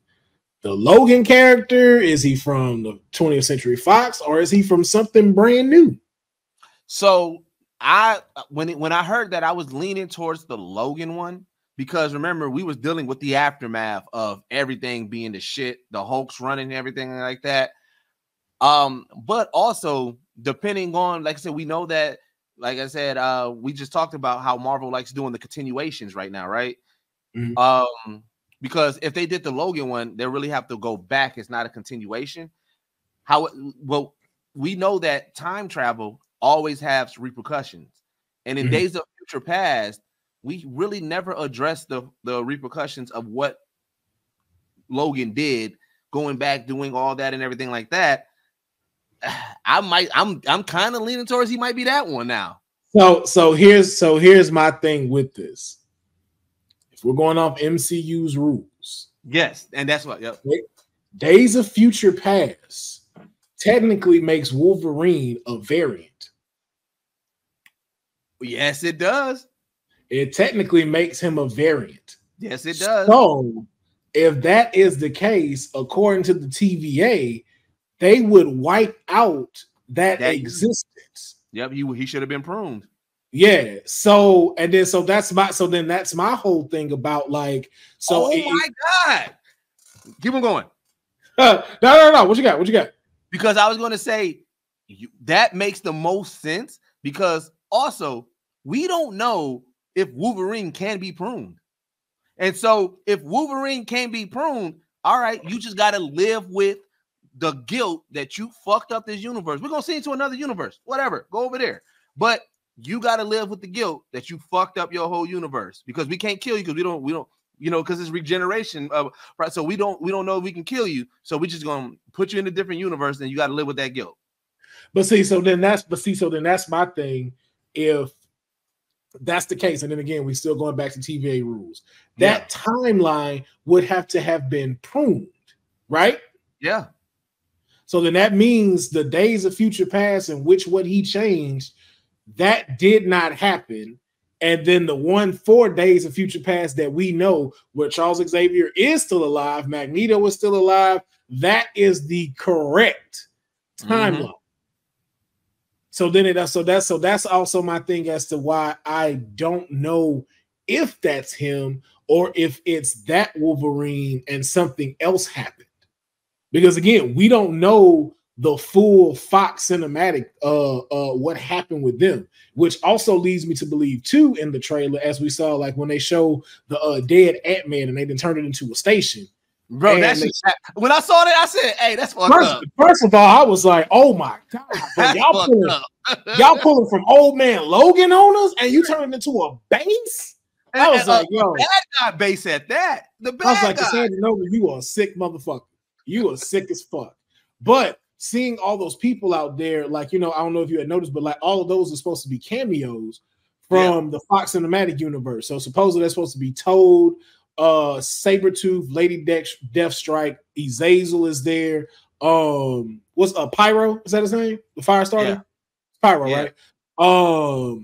the Logan character? Is he from the 20th Century Fox, or is he from something brand new? So when I heard that, I was leaning towards the Logan one, because remember, we was dealing with the aftermath of everything being the shit, the Hulk's running, everything like that. But also, depending on, like I said, we know that, like I said, we just talked about how Marvel likes doing the continuations right now, right? Mm-hmm. Because if they did the Logan one, they really have to go back. It's not a continuation. Well, we know that time travel always has repercussions, and in mm-hmm. Days of Future Past, we really never addressed the repercussions of what Logan did, going back, doing all that and everything like that. I'm kind of leaning towards he might be that one now. So here's my thing with this. If we're going off MCU's rules, yes, and that's what. Yep. Days of Future Past technically makes Wolverine a variant. Yes, it does. It technically makes him a variant. Yes, it does. So if that is the case, according to the TVA, they would wipe out that existence. Yep, he should have been pruned. Yeah. So then that's my whole thing about, like, so. Oh my God! Keep on going. No. What you got? Because I was going to say that makes the most sense, because also we don't know if Wolverine can be pruned, and so if Wolverine can be pruned, all right, you just got to live with the guilt that you fucked up this universe. We're going to see it to another universe. Whatever. Go over there. But you got to live with the guilt that you fucked up your whole universe, because we can't kill you, because we don't, you know, because it's regeneration. Right. So we don't know if we can kill you. So we're just going to put you in a different universe, and you got to live with that guilt. But see, so then that's my thing. If that's the case, and then again, we're still going back to TVA rules. That timeline would have to have been pruned, right? Yeah. So then that means the Days of Future Past in which what he changed, that did not happen. And then the 1-4 Days of Future Past that we know, where Charles Xavier is still alive, Magneto is still alive, that is the correct timeline. Mm-hmm. So that's also my thing as to why I don't know if that's him or if it's that Wolverine and something else happened. Because again, we don't know the full Fox cinematic, what happened with them, which also leads me to believe too, in the trailer, as we saw, like when they show the dead Ant-Man and they then turned it into a station. Bro, that's when I saw that, I said, "Hey, that's fucked up." First of all, I was like, "Oh my God, y'all pulling from old man Logan on us, and you turning into a base." I was like, "Yo, bad guy base at that." The bad guy. I was like, "Cassandra Nova, you are a sick motherfucker. You are sick as fuck." But seeing all those people out there, like, you know, I don't know if you had noticed, but like all of those are supposed to be cameos from the Fox Cinematic Universe. So supposedly they're supposed to be Toad, Sabretooth, Lady Deathstrike, Azazel is there. What's Pyro? Is that his name? The Firestarter? Yeah. Pyro, yeah. Right?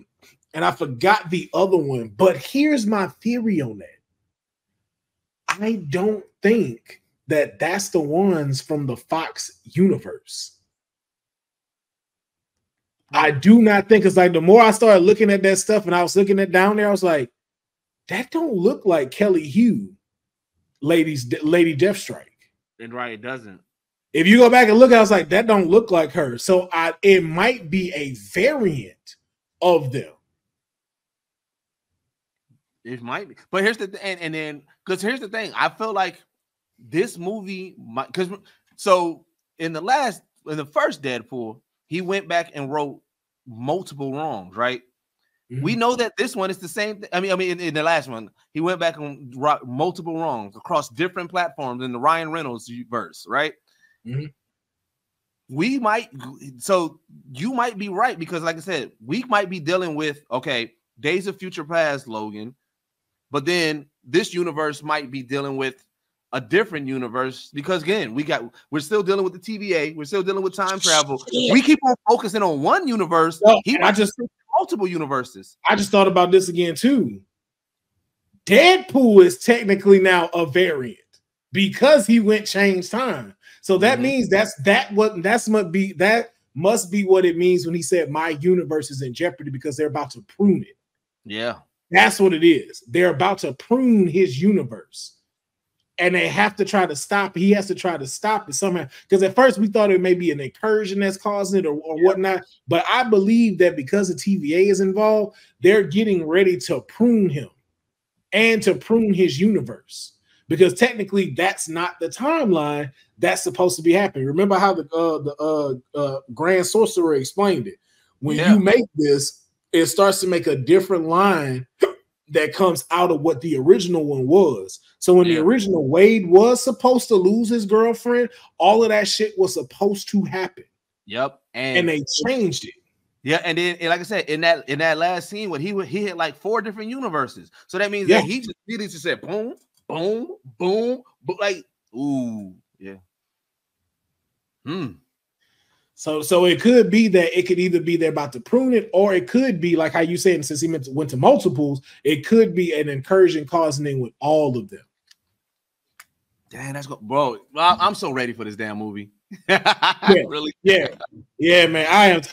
And I forgot the other one, but here's my theory on that. I don't think that's the ones from the Fox universe. I do not think it's like, the more I started looking at that stuff and I was looking at down there, I was like, that don't look like Kelly Hugh, Lady Deathstrike. And right, it doesn't. If you go back and look, I was like, that don't look like her. So it might be a variant of them. It might be. But here's the thing, and then, because here's the thing, I feel like this movie, because so in the first Deadpool, he went back and wrote multiple wrongs, right? Mm-hmm. We know that this one is the same thing. I mean, in the last one, he went back on multiple wrongs across different platforms in the Ryan Reynolds verse, right? Mm-hmm. So you might be right, because like I said, we might be dealing with, okay, Days of Future Past Logan, but then this universe might be dealing with a different universe, because again, we're still dealing with the TVA, we're still dealing with time travel. We keep on focusing on one universe. No, he might just multiple universes. I just thought about this again too. Deadpool is technically now a variant because he went change time. So that means that must be what it means when he said my universe is in jeopardy, because they're about to prune it. Yeah, that's what it is. They're about to prune his universe. And they have to try to stop. He has to try to stop it somehow. Because at first we thought it may be an incursion that's causing it or whatnot. But I believe that because the TVA is involved, they're getting ready to prune him and to prune his universe. Because technically, that's not the timeline that's supposed to be happening. Remember how the Grand Sorcerer explained it. When you make this, it starts to make a different line that comes out of what the original one was. So when the original Wade was supposed to lose his girlfriend, all of that shit was supposed to happen. Yep. And they changed it. Yeah. And then, and like I said, in that last scene, when he had like 4 different universes. So that means that he just said boom, boom, boom, but like, ooh, yeah. Hmm. So it could be that it could either be they're about to prune it, or it could be like how you said, since he went to multiples, it could be an incursion causing it with all of them. Damn, that's bro. I'm so ready for this damn movie. Yeah, man.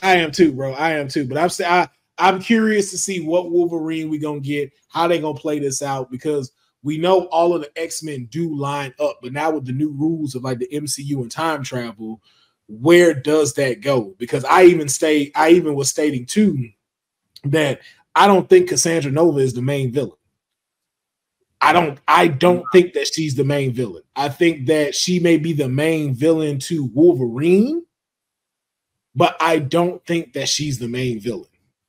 I am too, bro. I am too. But I'm curious to see what Wolverine we gonna get, how they gonna play this out, because we know all of the X-Men do line up, but now with the new rules of like the MCU and time travel, where does that go? Because I even was stating too that I don't think Cassandra Nova is the main villain. I don't think that she's the main villain. I think that she may be the main villain to Wolverine, but I don't think that she's the main villain.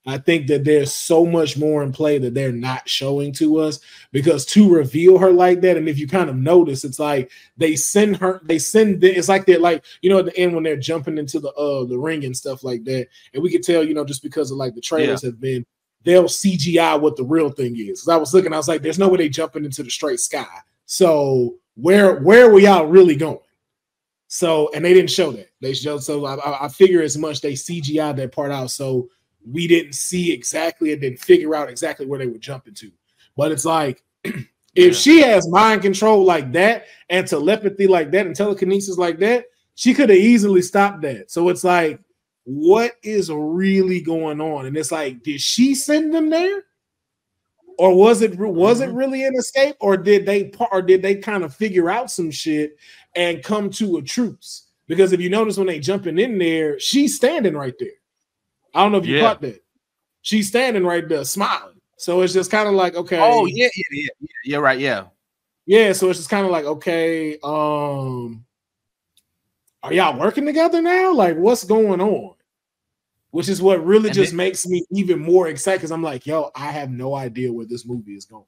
I think that there's so much more in play that they're not showing to us, because to reveal her like that, and if you kind of notice, it's like it's like they're like, you know, at the end when they're jumping into the ring and stuff like that, and we could tell, you know, just because of like the trailers have been, they'll CGI what the real thing is. Because I was like, there's no way they jumping into the straight sky. So where were y'all really going? So, and they didn't show that. They showed, so I figure as much they CGI that part out. So we didn't see exactly and didn't figure out exactly where they would jump into. But it's like, if she has mind control like that and telepathy like that and telekinesis like that, she could have easily stopped that. So it's like, what is really going on? And it's like, did she send them there? Or was it really an escape? Or did they kind of figure out some shit and come to a truce? Because if you notice when they jumping in there, she's standing right there. I don't know if you caught that. She's standing right there, smiling. So it's just kind of like, okay. Oh yeah, right, yeah. Yeah, so it's just kind of like, okay, are y'all working together now? Like, what's going on? Which is what really just makes me even more excited, because I'm like, yo, I have no idea where this movie is going.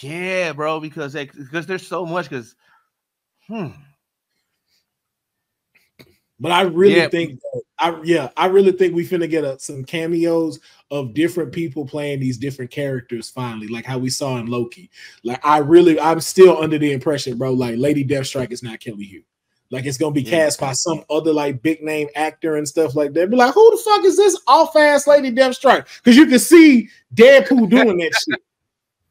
Yeah, bro, because there's so much, because But I really think that I really think we finna get some cameos of different people playing these different characters finally, like how we saw in Loki. Like I'm still under the impression, bro, like Lady Deathstrike is not Kelly Hu. Like it's gonna be cast by some other like big name actor and stuff like that. Be like, who the fuck is this off ass Lady Deathstrike? Because you can see Deadpool doing that shit.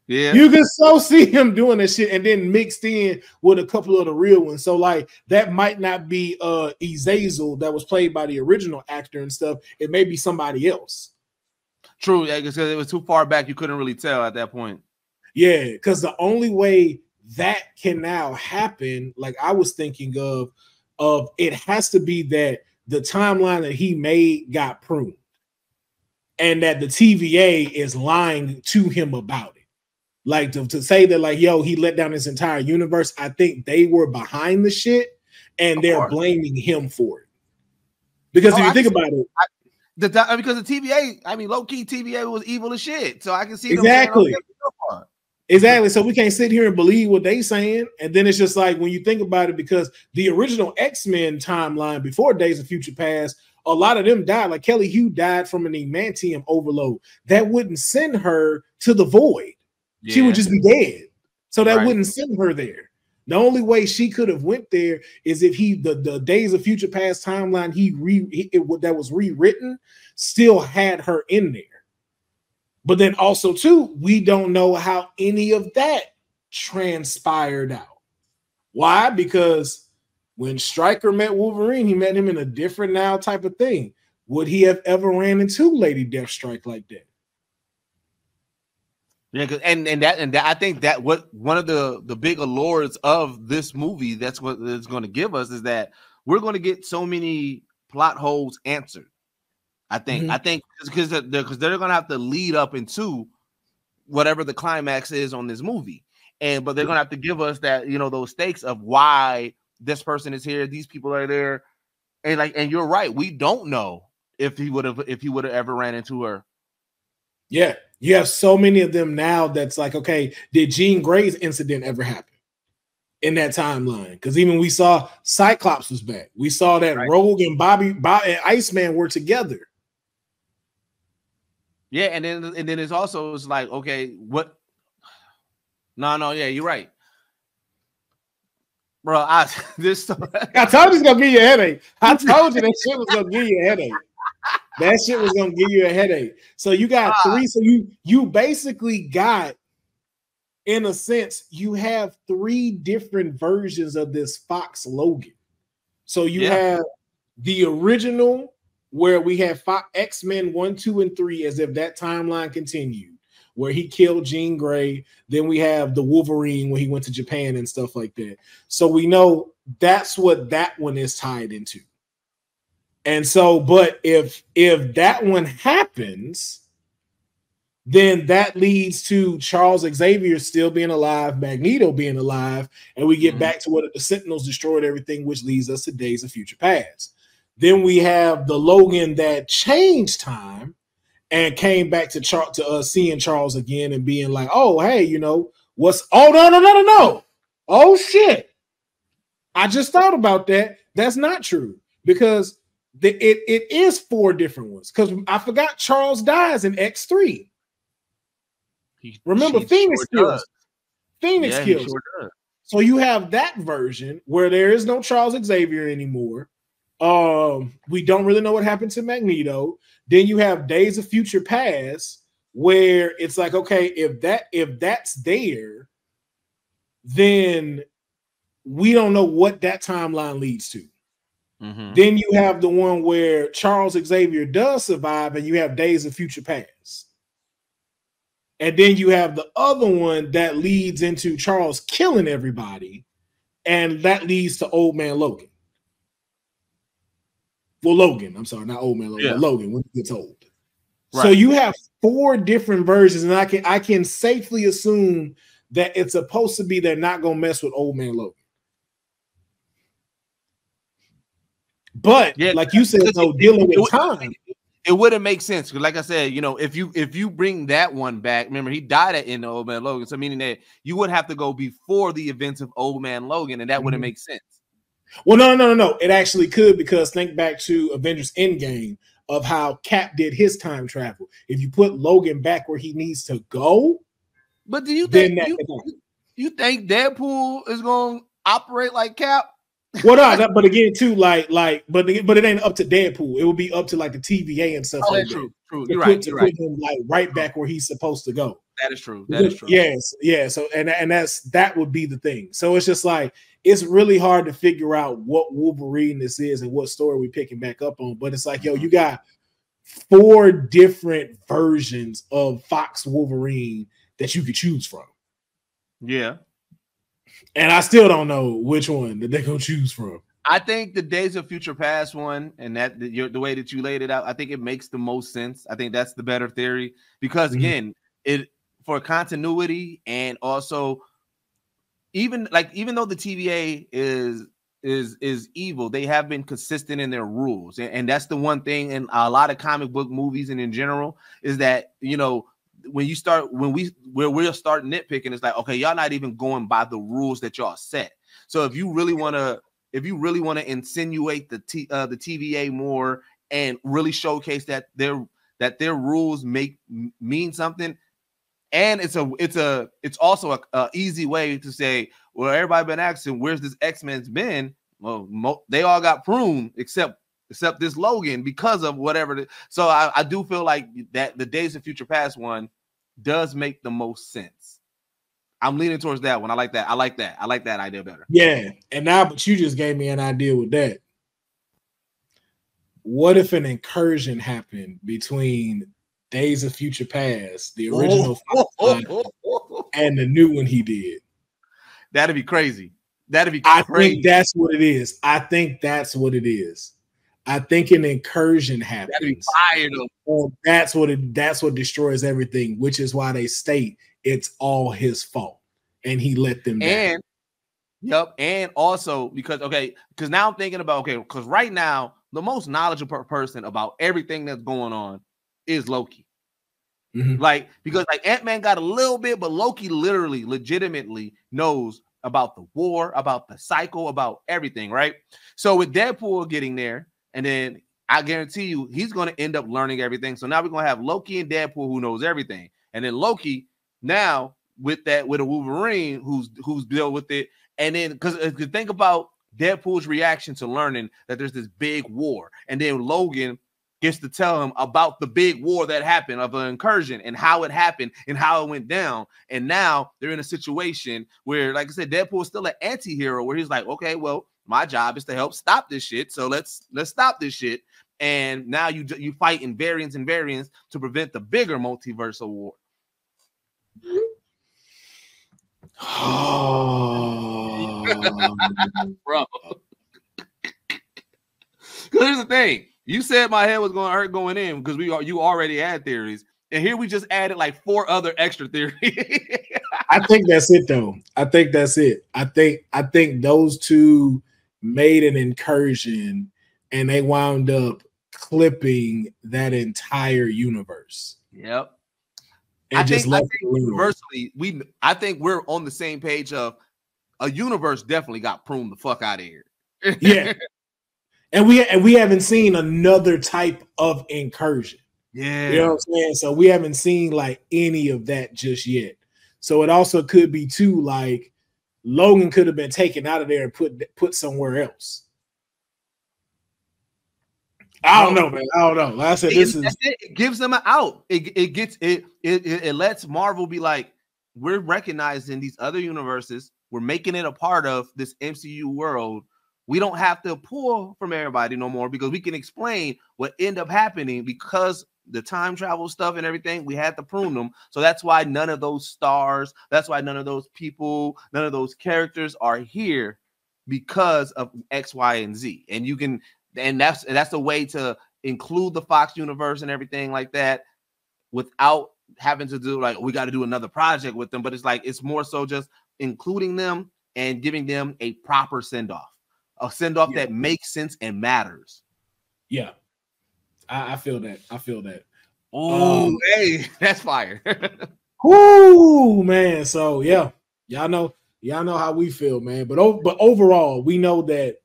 Yeah. You can so see him doing that shit, and then mixed in with a couple of the real ones. So like that might not be Azazel that was played by the original actor and stuff. It may be somebody else. True, yeah, because it was too far back, you couldn't really tell at that point. Yeah, because the only way that can now happen, like I was thinking of it has to be that the timeline that he made got pruned, and that the TVA is lying to him about it. Like to say that, like, yo, he let down his entire universe. I think they were behind the shit, and they're blaming him for it. Because if you think about it, because the TVA, I mean, low key TVA was evil as shit. So I can see exactly. Exactly. So we can't sit here and believe what they saying. And then it's just like when you think about it, because the original X-Men timeline before Days of Future Past, a lot of them died. Like Kelly Hu died from an adamantium overload. That wouldn't send her to the void. Yeah. She would just be dead. So that wouldn't send her there. The only way she could have went there is if the Days of Future Past timeline that was rewritten still had her in there. But then also, too, we don't know how any of that transpired out. Why? Because when Stryker met Wolverine, he met him in a different now type of thing. Would he have ever ran into Lady Deathstrike like that? Yeah, and I think that what one of the big allures of this movie, that's what it's going to give us, is that we're going to get so many plot holes answered. I think because they're going to have to lead up into whatever the climax is on this movie, but they're going to have to give us that, you know, those stakes of why this person is here, these people are there, and you're right, we don't know if he would have ever ran into her. Yeah, you have so many of them now. That's like, okay, did Jean Grey's incident ever happen in that timeline? Because even we saw Cyclops was back. We saw that Rogue and Bob and Iceman were together. Yeah, and then it's also like, okay, what? No, yeah, you're right, bro. I told you it's gonna give you a headache. I told you that shit was gonna give you a headache. That shit was gonna give you a headache. So you got three. So you basically got, in a sense, you have three different versions of this Fox Logan. So you have the original, where we have X-Men 1, 2, and 3, as if that timeline continued, where he killed Jean Grey. Then we have the Wolverine when he went to Japan and stuff like that. So we know that's what that one is tied into. And so, but if that one happens, then that leads to Charles Xavier still being alive, Magneto being alive, and we get back to what the Sentinels destroyed everything, which leads us to Days of Future Past. Then we have the Logan that changed time and came back to seeing Charles again and being like, oh, hey, you know, what's... Oh, no. Oh, shit. I just thought about that. That's not true, because it is four different ones, because I forgot Charles dies in X3. Remember, Phoenix kills. Phoenix kills. So you have that version where there is no Charles Xavier anymore. We don't really know what happened to Magneto. Then you have Days of Future Past, where it's like, okay, if that's there, then we don't know what that timeline leads to. Then you have the one where Charles Xavier does survive, and you have Days of Future Past. And then you have the other one that leads into Charles killing everybody, and that leads to Old Man Logan. Well, Logan, I'm sorry, not Old Man Logan, but Logan when he gets old. Right. So you have four different versions, and I can safely assume that it's supposed to be they're not going to mess with Old Man Logan. But like you said, though, dealing with time, it wouldn't make sense. Like I said, you know, if you bring that one back, remember he died in Old Man Logan, so meaning that you would have to go before the events of Old Man Logan, and that wouldn't make sense. Well, no. It actually could, because think back to Avengers Endgame of how Cap did his time travel. If you put Logan back where he needs to go, but do you think you think Deadpool is going to operate like Cap? Well, no, but again, too, but it ain't up to Deadpool. It would be up to like the TVA and stuff. Oh, that's true. True. You're right. Put him, like, right back where he's supposed to go. That is true. That is true. Yes. Yeah. So, that would be the thing. So it's just like, it's really hard to figure out what Wolverine this is and what story we're picking back up on. But it's like, yo, you got four different versions of Fox Wolverine that you could choose from. Yeah. And I still don't know which one that they're going to choose from. I think the Days of Future Past one, and that the way that you laid it out, I think it makes the most sense. I think that's the better theory, because again, it for continuity, and also even though the TVA is is evil. They have been consistent in their rules, and that's the one thing in a lot of comic book movies and in general is that, you know, when we'll start nitpicking, it's like, okay, y'all not even going by the rules that y'all set. So if you really want to insinuate the TVA more and really showcase that their rules mean something. And it's also an easy way to say, well, everybody been asking, where's this X-Men's been? Well, they all got pruned except this Logan because of whatever. So I do feel like that the Days of Future Past one does make the most sense. I'm leaning towards that one. I like that idea better. Yeah, and now, but you just gave me an idea with that. What if an incursion happened between Days of Future Past, the original, and the new one he did? That'd be crazy. That'd be crazy. I think that's what it is. I think an incursion happens. That'd be fire, though. That's what destroys everything, which is why they state it's all his fault, and he let them down. And yep, and also because because now I'm thinking about because right now the most knowledgeable person about everything that's going on is Loki. Mm-hmm. Because Ant-Man got a little bit, but Loki literally, legitimately knows about the war, about the cycle, about everything, right? So with Deadpool getting there, and then I guarantee you he's going to end up learning everything. So now we're going to have Loki and Deadpool who knows everything, and then Loki now with a Wolverine who's dealt with it. And then because if you think about Deadpool's reaction to learning that there's this big war, and then Logan gets to tell him about the big war that happened, of an incursion, and how it happened and how it went down. And now they're in a situation where, like I said, Deadpool is still an anti-hero, where he's like, okay, well, my job is to help stop this shit. So let's stop this shit. And now you fight in variants and variants to prevent the bigger multiversal war. Oh, bro. Here's the thing. You said my head was going to hurt going in because you already had theories, and here we just added like 4 other extra theories. I think that's it, though. I think those two made an incursion, and they wound up clipping that entire universe. Yep. I think universally, I think we're on the same page of a universe definitely got pruned the fuck out of here. Yeah. And we haven't seen another type of incursion. Yeah. You know what I'm saying? So we haven't seen like any of that just yet. So it also could be too, like, Logan could have been taken out of there and put somewhere else. I don't know, man. I don't know. Like I said, it gives them an out. It lets Marvel be like, we're recognizing these other universes. We're making it a part of this MCU world. We don't have to pull from everybody no more, because we can explain what end up happening, because the time travel stuff and everything, we had to prune them. So that's why none of those stars, that's why none of those people, none of those characters are here, because of X, Y, and Z. And you can, and that's a way to include the Fox universe and everything like that without having to do like, we got to do another project with them. But it's like, it's more so just including them and giving them a proper send-off. A send-off that makes sense and matters. Yeah. I feel that. Oh, hey, that's fire. Ooh, man. So yeah, y'all know how we feel, man. But overall, we know that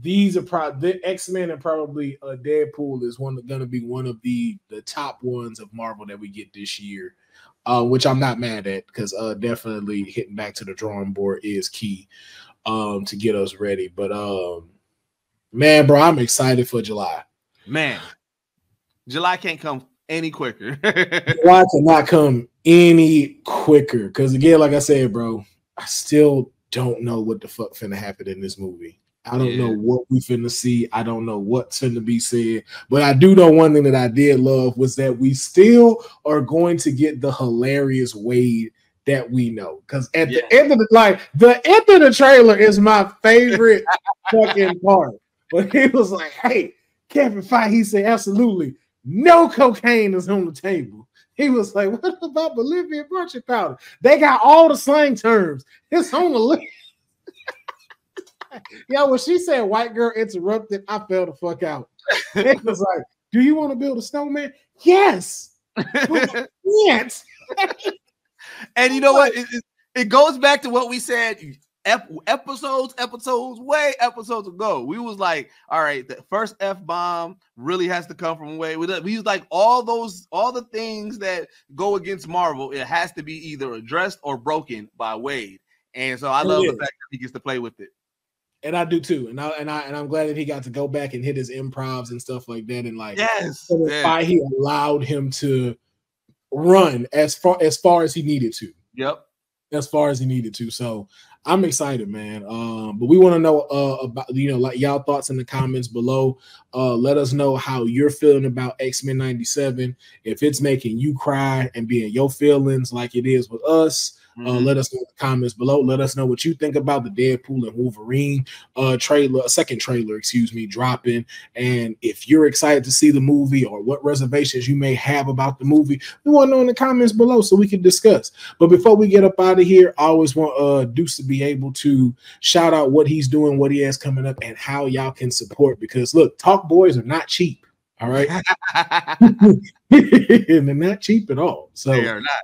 these are probably X-Men, and probably Deadpool is gonna be one of the top ones of Marvel that we get this year. Which I'm not mad at, because definitely hitting back to the drawing board is key. To get us ready. But man, bro, I'm excited for July. Man, July can't come any quicker. July cannot come any quicker. Because again, like I said, bro, I still don't know what the fuck finna happen in this movie. I don't know what we finna see. I don't know what's finna be said. But I do know one thing that I did love was that we still are going to get the hilarious Wade that we know, because at the end of the trailer is my favorite fucking part. But he was like, "Hey, Kevin Feige," he said, "absolutely no cocaine is on the table." He was like, "What about Bolivian virtue powder? They got all the slang terms. It's on the list." Yeah, when she said white girl interrupted, I fell the fuck out. It was like, do you want to build a snowman? Yes. Yes. And you know what? It goes back to what we said episodes ago. We was like, all right, the first F-bomb really has to come from Wade. We was like, all the things that go against Marvel, it has to be either addressed or broken by Wade. And so I love the fact that he gets to play with it. And I do too. And I'm glad that he got to go back and hit his improvs and stuff like that. And like, yes, why he allowed him to run as far as he needed to. Yep. As far as he needed to. So I'm excited, man. But we want to know about, you know, like y'all thoughts in the comments below. Let us know how you're feeling about X-Men 97. If it's making you cry and being your feelings like it is with us, let us know in the comments below. Let us know what you think about the Deadpool and Wolverine second trailer, dropping. And if you're excited to see the movie or what reservations you may have about the movie, we want to know in the comments below so we can discuss. But before we get up out of here, I always want Deuce to be able to shout out what he's doing, what he has coming up, and how y'all can support. Because look, Talk Boys are not cheap. All right. And they're not cheap at all. So they are not.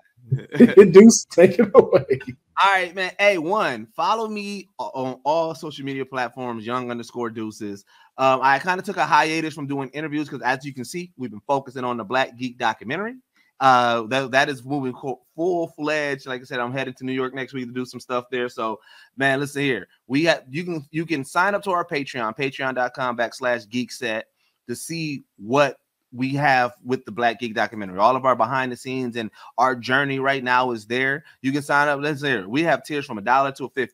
Deuce, take it away. All right, man. A1, follow me on all social media platforms, young_deuces. I kind of took a hiatus from doing interviews because, as you can see, we've been focusing on the Black Geek documentary. That is moving full-fledged. Like I said, I'm headed to New York next week to do some stuff there. So, man, listen here. We got you can sign up to our Patreon, patreon.com/geekset, to see what we have with the Black Geek documentary. All of our behind the scenes and our journey right now is there. You can sign up. Let's hear it. We have tiers from $1 to $50.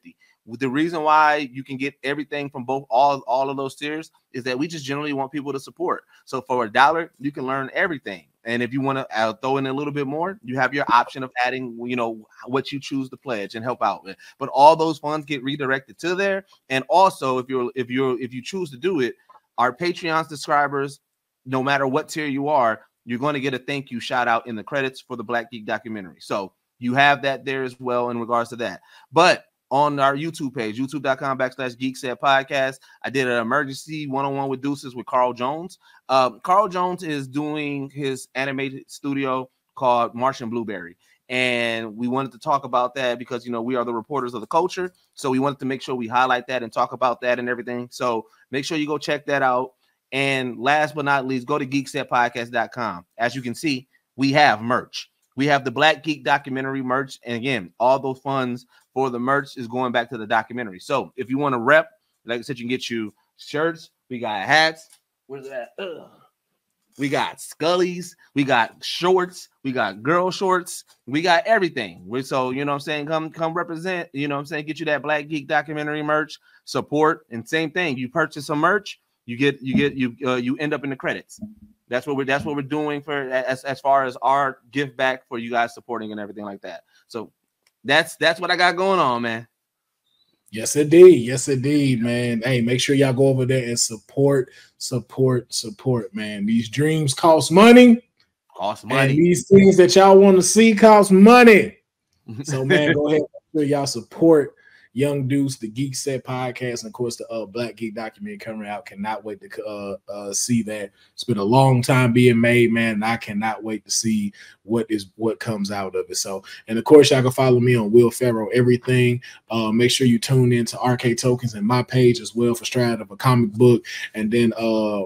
The reason why you can get everything from both all of those tiers is that we just generally want people to support. So for $1, you can learn everything. And if you want to throw in a little bit more, you have your option of adding, you know, what you choose to pledge and help out with. But all those funds get redirected to there. And also, if you choose to do it, our Patreon subscribers, no matter what tier you are, you're going to get a thank you shout out in the credits for the Black Geek documentary. So you have that there as well in regards to that. But on our YouTube page, youtube.com/geeksetpodcast, I did an emergency one-on-one with Deuces with Carl Jones. Carl Jones is doing his animated studio called Martian Blueberry. And we wanted to talk about that because, you know, we are the reporters of the culture. So we wanted to make sure we highlight that and talk about that and everything. So make sure you go check that out. And last but not least, go to geeksetpodcast.com. As you can see, we have merch. We have the Black Geek documentary merch. And again, all those funds for the merch is going back to the documentary. So if you want to rep, like I said, you can get you shirts. We got hats. Where's that? Ugh. We got Scullies. We got shorts. We got girl shorts. We got everything. So, you know what I'm saying? Come represent. You know what I'm saying? Get you that Black Geek documentary merch. Support. And same thing. You purchase some merch, you end up in the credits. That's what we're doing for as far as our give back for you guys supporting and everything like that. So that's what I got going on, man. Yes indeed, man. Hey, make sure y'all go over there and support, man. These dreams cost money. And these things that y'all want to see cost money. So, man, go ahead and make sure y'all support Young Deuce, the Geek Set podcast, and of course the Black Geek documentary coming out. Cannot wait to see that. It's been a long time being made, man, and I cannot wait to see what comes out of it. So, and of course, y'all can follow me on Will Ferrell everything. Make sure you tune in to RK Tokens and my page as well for Stride of a Comic Book, and then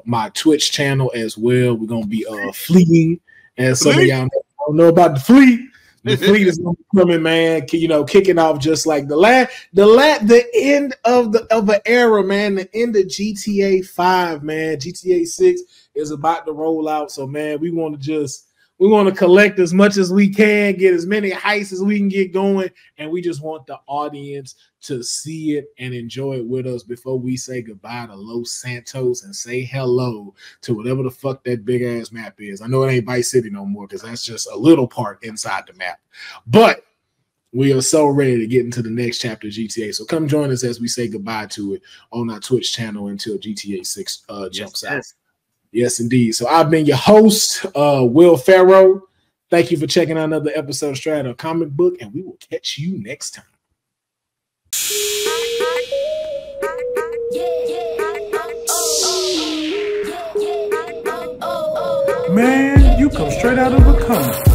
my Twitch channel as well. We're gonna be fleeing, and some of y'all don't know about the fleet. The fleet is coming, man. You know, kicking off just like the end of an era, man. The end of GTA 5, man. GTA 6 is about to roll out. So, man, we want to collect as much as we can, get as many heists as we can get going, and we just want the audience to see it and enjoy it with us before we say goodbye to Los Santos and say hello to whatever the fuck that big ass map is. I know it ain't Vice City no more because that's just a little part inside the map, but we are so ready to get into the next chapter of GTA. So come join us as we say goodbye to it on our Twitch channel until GTA 6 jumps out. Yes, indeed. So I've been your host, Will Farrow. Thank you for checking out another episode of Stride of Comic Book, and we will catch you next time. Man, you come straight out of a comic.